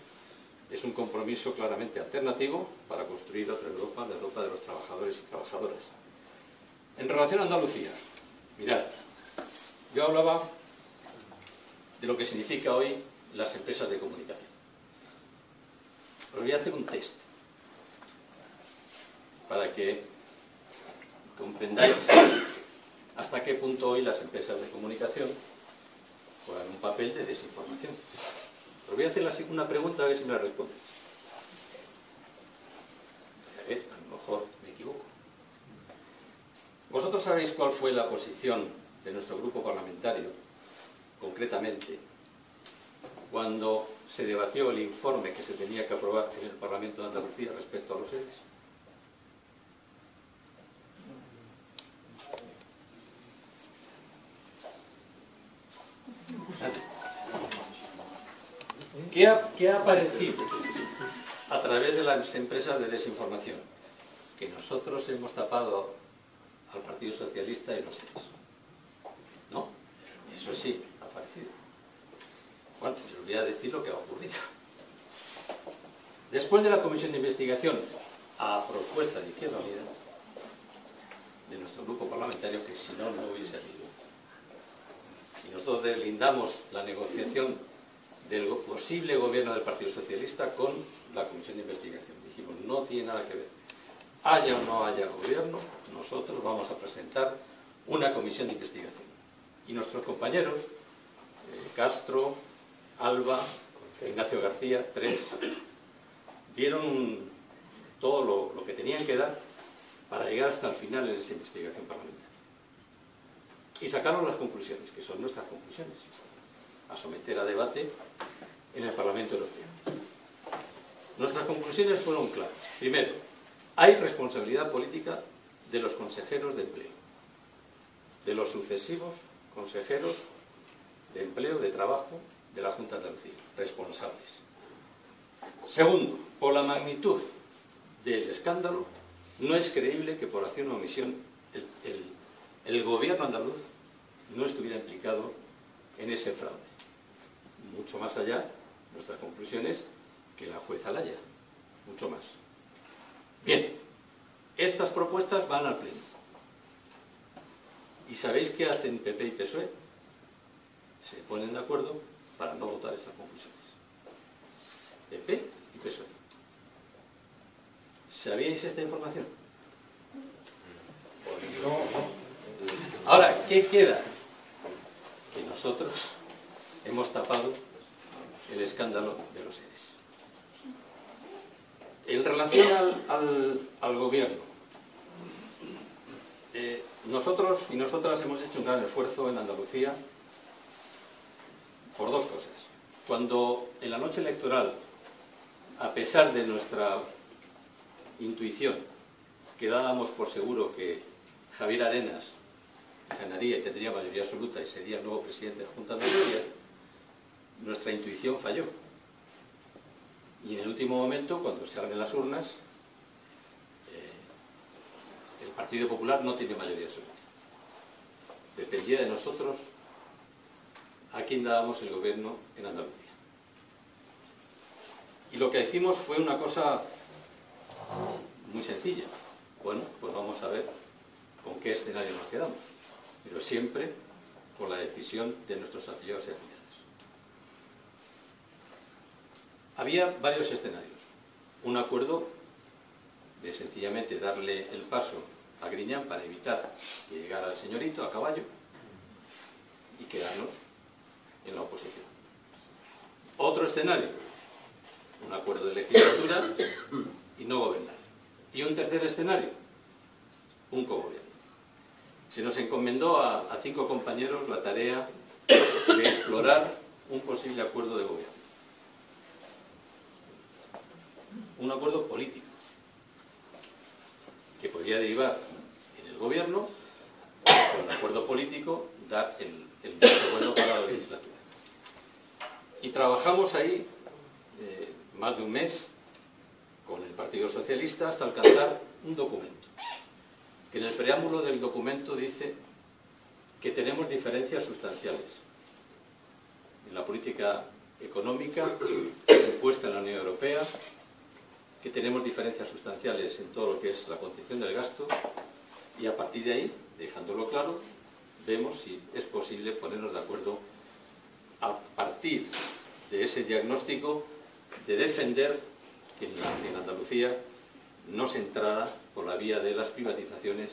es un compromiso claramente alternativo para construir otra Europa, la Europa de los trabajadores y trabajadoras. En relación a Andalucía, mirad, yo hablaba de lo que significa hoy las empresas de comunicación. Os voy a hacer un test para que comprendáis hasta qué punto hoy las empresas de comunicación juegan un papel de desinformación. Os voy a hacer una pregunta a ver si me la respondes. A ver, a lo mejor me equivoco. ¿Vosotros sabéis cuál fue la posición de nuestro grupo parlamentario, concretamente, cuando se debatió el informe que se tenía que aprobar en el Parlamento de Andalucía respecto a los E R Es? ¿Qué ha, ¿Qué ha aparecido a través de las empresas de desinformación? Que nosotros hemos tapado al Partido Socialista y los E R Es. No, eso sí, ha aparecido. Bueno, yo voy a decir lo que ha ocurrido. Después de la comisión de investigación, a propuesta de Izquierda Unida, de nuestro grupo parlamentario, que si no, no hubiese habido. Y nosotros deslindamos la negociación del posible gobierno del Partido Socialista con la comisión de investigación. Dijimos, no tiene nada que ver. Haya o no haya gobierno, nosotros vamos a presentar una comisión de investigación. Y nuestros compañeros, eh, Castro, ALBA, Ignacio García, tres, dieron todo lo, lo que tenían que dar para llegar hasta el final en esa investigación parlamentaria. Y sacaron las conclusiones, que son nuestras conclusiones, a someter a debate en el Parlamento Europeo. Nuestras conclusiones fueron claras. Primero, hay responsabilidad política de los consejeros de empleo, de los sucesivos consejeros de empleo, de trabajo, de la Junta de Andalucía, responsables. Segundo, por la magnitud del escándalo, no es creíble que por hacer una omisión el, el, el gobierno andaluz no estuviera implicado en ese fraude. Mucho más allá, nuestras conclusiones, que la jueza Laya, mucho más. Bien, estas propuestas van al pleno. ¿Y sabéis qué hacen P P y P S O E? Se ponen de acuerdo para no votar estas conclusiones. P P y P S O E. ¿Sabíais esta información? No, no. Ahora, ¿qué queda? Que nosotros hemos tapado el escándalo de los E R Es. En relación al, al, al gobierno, eh, nosotros y nosotras hemos hecho un gran esfuerzo en Andalucía por dos cosas. Cuando en la noche electoral, a pesar de nuestra intuición, quedábamos por seguro que Javier Arenas ganaría y tendría mayoría absoluta y sería el nuevo presidente de la Junta de Andalucía, nuestra intuición falló. Y en el último momento, cuando se abren las urnas, eh, el Partido Popular no tiene mayoría absoluta. Dependía de nosotros a quien dábamos el gobierno en Andalucía. Y lo que hicimos fue una cosa muy sencilla. Bueno, pues vamos a ver con qué escenario nos quedamos, pero siempre con la decisión de nuestros afiliados y afiliadas. Había varios escenarios. Un acuerdo de sencillamente darle el paso a Griñán para evitar que llegara el señorito a caballo y quedarnos en la oposición. Otro escenario, un acuerdo de legislatura y no gobernar. Y un tercer escenario, un cogobierno. Se nos encomendó a, a cinco compañeros la tarea de explorar un posible acuerdo de gobierno. Un acuerdo político que podría derivar en el gobierno, con el acuerdo político dar el el bueno para la legislatura. Y trabajamos ahí eh, más de un mes con el Partido Socialista hasta alcanzar un documento, que en el preámbulo del documento dice que tenemos diferencias sustanciales en la política económica impuesta en la Unión Europea, que tenemos diferencias sustanciales en todo lo que es la contención del gasto, y a partir de ahí, dejándolo claro, vemos si es posible ponernos de acuerdo a partir de ese diagnóstico de defender que en, la, que en Andalucía no se entrara por la vía de las privatizaciones,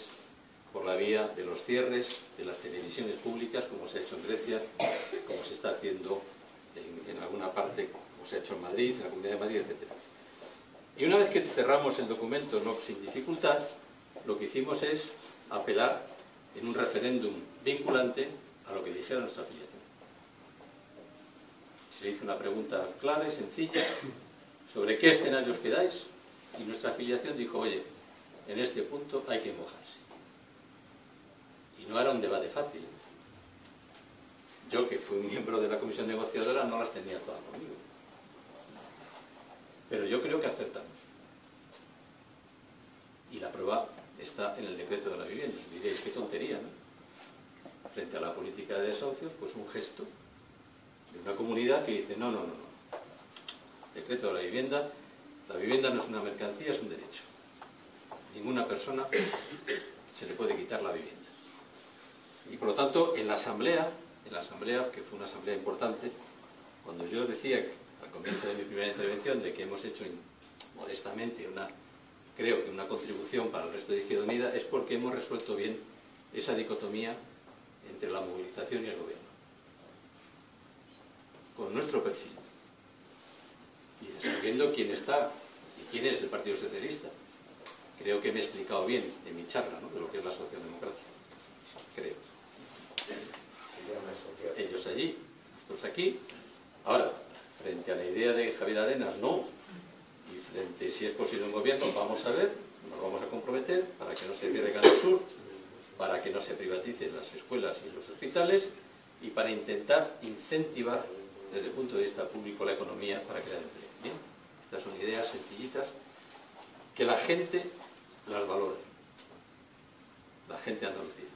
por la vía de los cierres de las televisiones públicas, como se ha hecho en Grecia, como se está haciendo en, en alguna parte, como se ha hecho en Madrid, en la Comunidad de Madrid, etcétera. Y una vez que cerramos el documento, no sin dificultad, lo que hicimos es apelar en un referéndum vinculante a lo que dijera nuestra afiliación. Se hizo una pregunta clara y sencilla sobre qué escenarios quedáis, y nuestra afiliación dijo, oye, en este punto hay que mojarse. Y no era un debate fácil. Yo, que fui miembro de la comisión negociadora, no las tenía todas conmigo. Pero yo creo que acertamos. Y la prueba está en el decreto de la vivienda. Y diréis, qué tontería, ¿no? Frente a la política de desahucios, pues un gesto de una comunidad que dice, no, no, no, no. Decreto de la vivienda, la vivienda no es una mercancía, es un derecho. Ninguna persona se le puede quitar la vivienda. Y por lo tanto, en la asamblea, en la asamblea, que fue una asamblea importante, cuando yo os decía al comienzo de mi primera intervención de que hemos hecho modestamente una, creo que una contribución para el resto de Izquierda Unida, es porque hemos resuelto bien esa dicotomía entre la movilización y el gobierno. Con nuestro perfil. Y sabiendo quién está y quién es el Partido Socialista. Creo que me he explicado bien en mi charla, ¿no?, de lo que es la socialdemocracia. Creo. Ellos allí, nosotros aquí. Ahora, frente a la idea de Javier Arenas, no. Y frente, si es posible, un gobierno, vamos a ver, nos vamos a comprometer para que no se cierre Canal Sur, para que no se privaticen las escuelas y los hospitales, y para intentar incentivar desde el punto de vista público la economía para crear empleo. Bien, estas son ideas sencillitas que la gente las valore. La gente de Andalucía.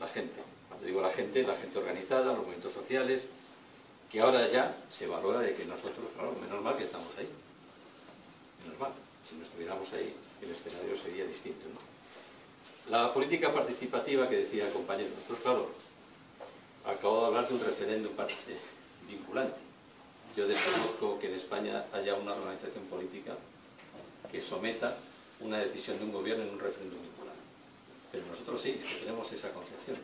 La gente. Cuando digo la gente, la gente organizada, los movimientos sociales, que ahora ya se valora de que nosotros, claro, menos mal que estamos ahí. Menos mal. Si no estuviéramos ahí, el escenario sería distinto, ¿no? La política participativa que decía el compañero, nosotros, claro, acabo de hablar de un referéndum vinculante. Yo desconozco que en España haya una organización política que someta una decisión de un gobierno en un referéndum vinculante. Pero nosotros sí, es que tenemos esa concepción.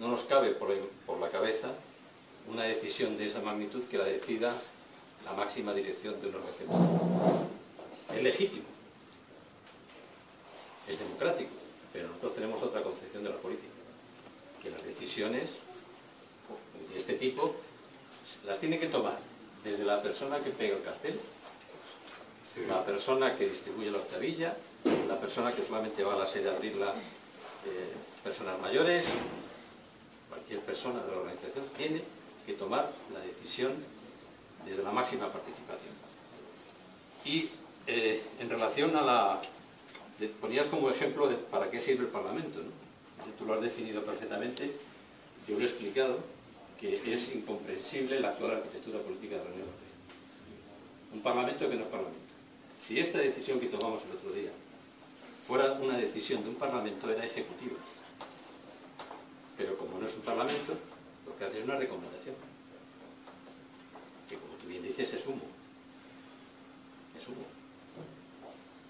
No nos cabe por, el, por la cabeza una decisión de esa magnitud que la decida la máxima dirección de una organización política. Es legítimo, es democrático, pero nosotros tenemos otra concepción de la política, que las decisiones de este tipo las tiene que tomar desde la persona que pega el cartel, la persona que distribuye la octavilla, la persona que solamente va a la sede a abrirla, eh, personas mayores, cualquier persona de la organización tiene que tomar la decisión desde la máxima participación. Y eh, en relación a la... De, ponías como ejemplo de para qué sirve el Parlamento, ¿no? Tú lo has definido perfectamente, yo lo he explicado, que es incomprensible la actual arquitectura política de la Unión Europea. Un Parlamento que no es Parlamento. Si esta decisión que tomamos el otro día fuera una decisión de un Parlamento, era ejecutiva. Pero como no es un Parlamento, lo que hace es una recomendación. Que, como tú bien dices, es humo. Es humo.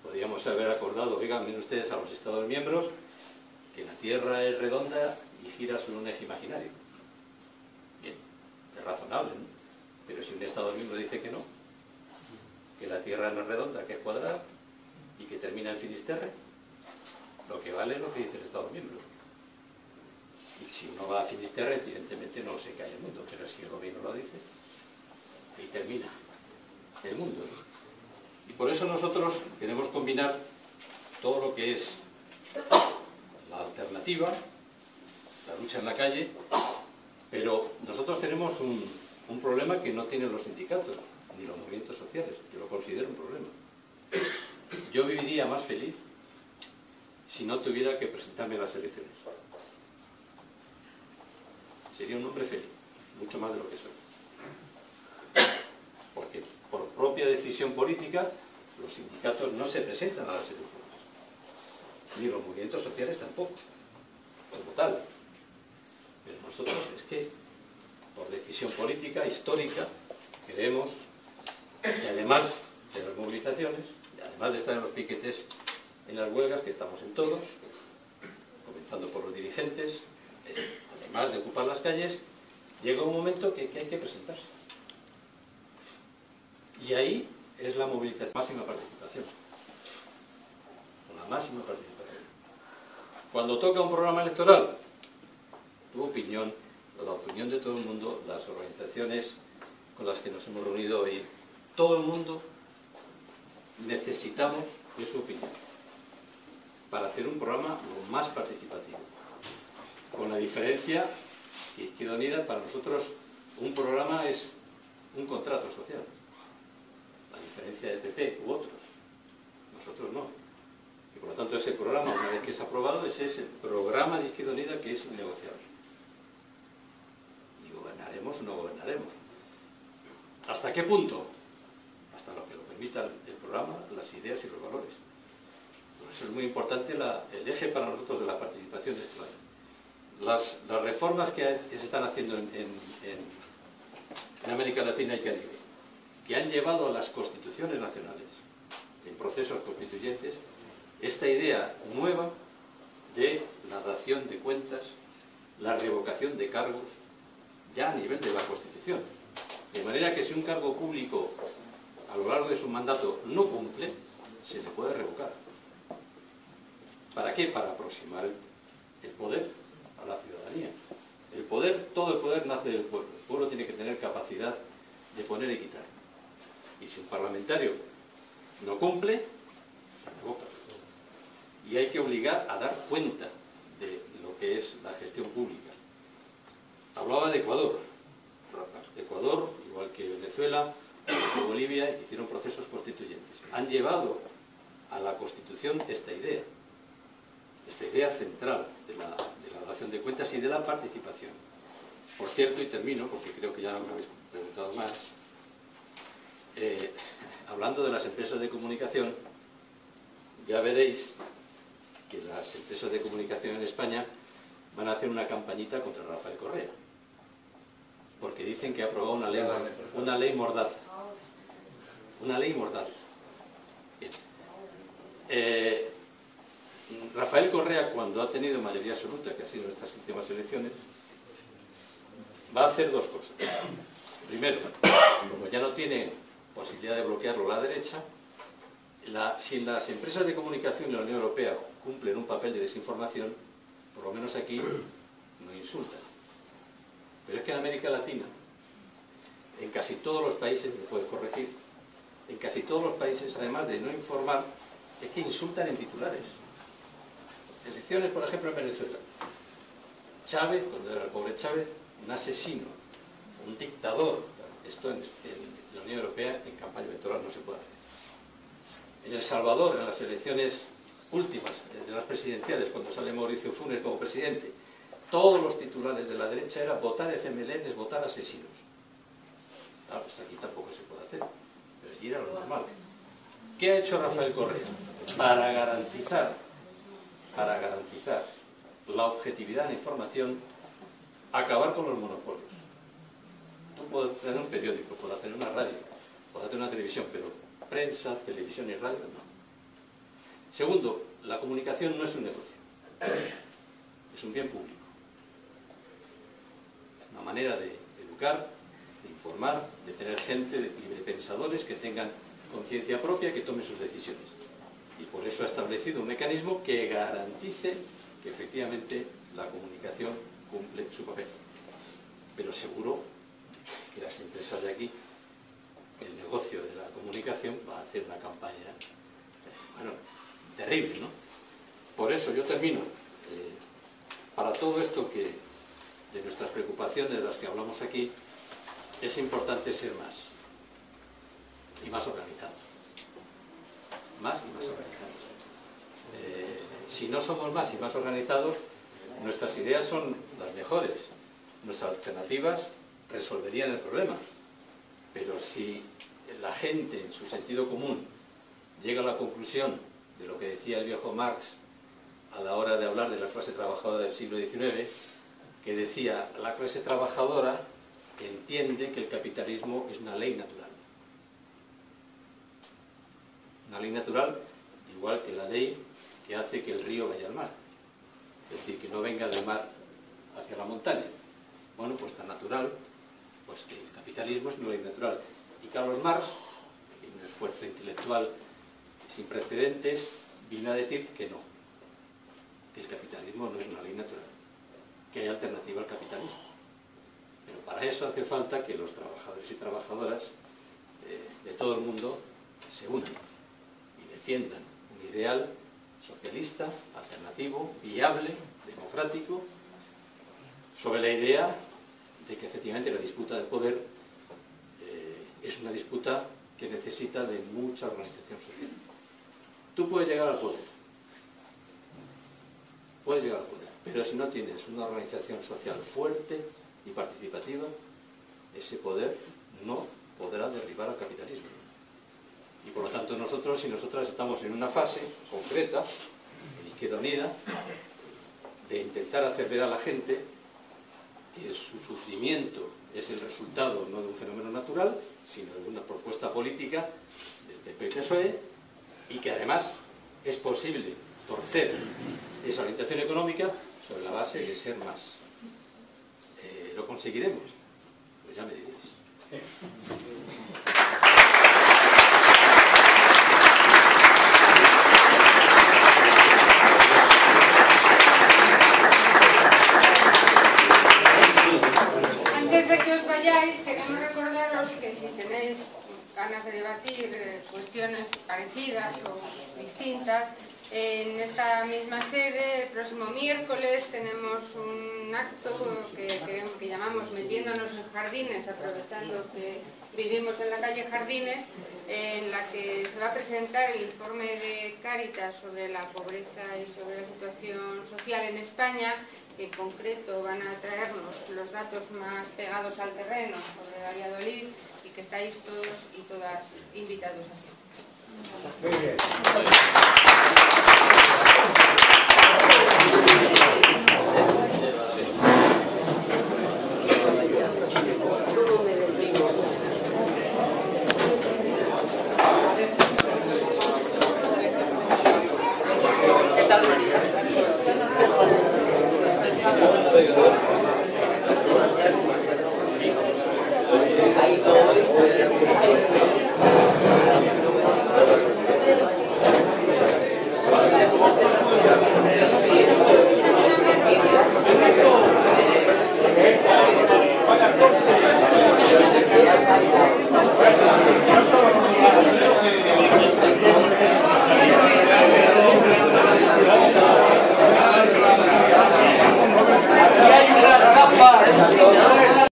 Podríamos haber acordado, oigan, miren ustedes a los Estados miembros, que la Tierra es redonda y gira sobre un eje imaginario. Bien, es razonable, ¿no? Pero si un Estado miembro dice que no, que la Tierra no es redonda, que es cuadrada, y que termina en Finisterre, lo que vale es lo que dice el Estado miembro. Y si uno va a Finisterre, evidentemente no se cae el mundo, pero si el gobierno lo dice, ahí termina el mundo. Y por eso nosotros queremos combinar todo lo que es la alternativa, la lucha en la calle, pero nosotros tenemos un, un problema que no tienen los sindicatos, ni los movimientos sociales, yo lo considero un problema. Yo viviría más feliz si no tuviera que presentarme a las elecciones. Sería un hombre feliz, mucho más de lo que soy. Porque por propia decisión política, los sindicatos no se presentan a las elecciones. Ni los movimientos sociales tampoco, como tal. Pero nosotros es que, por decisión política, histórica, creemos que además de las movilizaciones, además de estar en los piquetes, en las huelgas, que estamos en todos, comenzando por los dirigentes, además de ocupar las calles, llega un momento que, que hay que presentarse. Y ahí es la movilización, máxima participación. Una máxima participación. Cuando toca un programa electoral, tu opinión, la opinión de todo el mundo, las organizaciones con las que nos hemos reunido hoy, todo el mundo necesitamos de su opinión para hacer un programa lo más participativo. Con la diferencia que Izquierda Unida, para nosotros, un programa es un contrato social. A diferencia del P P u otros, nosotros no. Y por lo tanto ese programa, una vez que es aprobado, ese es el programa de Izquierda Unida que es innegociable. Y gobernaremos o no gobernaremos. ¿Hasta qué punto? Hasta lo que lo permita el programa, las ideas y los valores. Por eso es muy importante la, el eje para nosotros de la participación es claro. Las, las reformas que, hay, que se están haciendo en, en, en América Latina y Caribe, que han llevado a las constituciones nacionales, en procesos constituyentes, esta idea nueva de la dación de cuentas, la revocación de cargos, ya a nivel de la Constitución. De manera que si un cargo público a lo largo de su mandato no cumple, se le puede revocar. ¿Para qué? Para aproximar el poder a la ciudadanía. El poder, todo el poder nace del pueblo. El pueblo tiene que tener capacidad de poner y quitar. Y si un parlamentario no cumple, se revoca. Y hay que obligar a dar cuenta de lo que es la gestión pública. Hablaba de Ecuador. Ecuador, igual que Venezuela, que Bolivia, hicieron procesos constituyentes. Han llevado a la Constitución esta idea, esta idea central de la, de la dación de cuentas y de la participación. Por cierto, y termino, porque creo que ya me habéis preguntado más, eh, hablando de las empresas de comunicación, ya veréis que las empresas de comunicación en España van a hacer una campañita contra Rafael Correa. Porque dicen que ha aprobado una ley, una ley mordaza. Una ley mordaza. Bien. Eh, Rafael Correa, cuando ha tenido mayoría absoluta, que ha sido en estas últimas elecciones, va a hacer dos cosas. Primero, como ya no tiene posibilidad de bloquearlo la derecha, la, si las empresas de comunicación de la Unión Europea cumplen un papel de desinformación, por lo menos aquí no insultan. Pero es que en América Latina, en casi todos los países, me puedes corregir, en casi todos los países, además de no informar, es que insultan en titulares. Elecciones, por ejemplo, en Venezuela. Chávez, cuando era el pobre Chávez, un asesino, un dictador. Esto en, en la Unión Europea, en campaña electoral, no se puede hacer. En El Salvador, en las elecciones últimas, de las presidenciales, cuando sale Mauricio Funes como presidente, todos los titulares de la derecha era votar F M L N, es votar asesinos. Claro, pues aquí tampoco se puede hacer, pero allí era lo normal. ¿Qué ha hecho Rafael Correa? Para garantizar, para garantizar la objetividad en la información, acabar con los monopolios. Tú puedes tener un periódico, puedes tener una radio, puedes tener una televisión, pero prensa, televisión y radio no. Segundo, la comunicación no es un negocio, es un bien público. Una manera de educar, de informar, de tener gente libre pensadores que tengan conciencia propia, que tomen sus decisiones. Y por eso ha establecido un mecanismo que garantice que efectivamente la comunicación cumple su papel. Pero seguro que las empresas de aquí, el negocio de la comunicación, va a hacer una campaña, bueno, terrible, ¿no? Por eso yo termino. Eh, para todo esto que de nuestras preocupaciones, de las que hablamos aquí, es importante ser más y más organizados. Más y más organizados. Eh, si no somos más y más organizados, nuestras ideas son las mejores. Nuestras alternativas resolverían el problema. Pero si la gente, en su sentido común, llega a la conclusión de lo que decía el viejo Marx a la hora de hablar de la clase trabajadora del siglo diecinueve, que decía, la clase trabajadora entiende que el capitalismo es una ley natural. Una ley natural, igual que la ley que hace que el río vaya al mar. Es decir, que no venga del mar hacia la montaña, bueno, pues tan natural, pues que el capitalismo es muy natural. Y Carlos Marx, en un esfuerzo intelectual sin precedentes, vino a decir que no, que el capitalismo no es una ley natural, que hay alternativa al capitalismo. Pero para eso hace falta que los trabajadores y trabajadoras de, de todo el mundo se unan y defiendan un ideal socialista, alternativo, viable, democrático, sobre la idea de que efectivamente la disputa de poder eh, es una disputa que necesita de mucha organización social. Tú puedes llegar al poder, puedes llegar al poder, pero si no tienes una organización social fuerte y participativa, ese poder no podrá derribar al capitalismo. Y por lo tanto nosotros y nosotras estamos en una fase concreta, en Izquierda Unida, de intentar hacer ver a la gente que su sufrimiento es el resultado no de un fenómeno natural, sino de una propuesta política del P P y P S O E, y que además es posible torcer esa orientación económica sobre la base de ser más. Eh, ¿Lo conseguiremos? Pues ya me diréis. Eh. Queremos recordaros que si tenéis ganas de debatir eh, cuestiones parecidas o distintas, en esta misma sede el próximo miércoles tenemos un acto que, que, que llamamos Metiéndonos en Jardines, aprovechando que vivimos en la calle Jardines, eh, en la que se va a presentar el informe de Cáritas sobre la pobreza y sobre la situación social en España, que en concreto van a traernos los datos más pegados al terreno sobre Valladolid, y que estáis todos y todas invitados a asistir. Muy bien.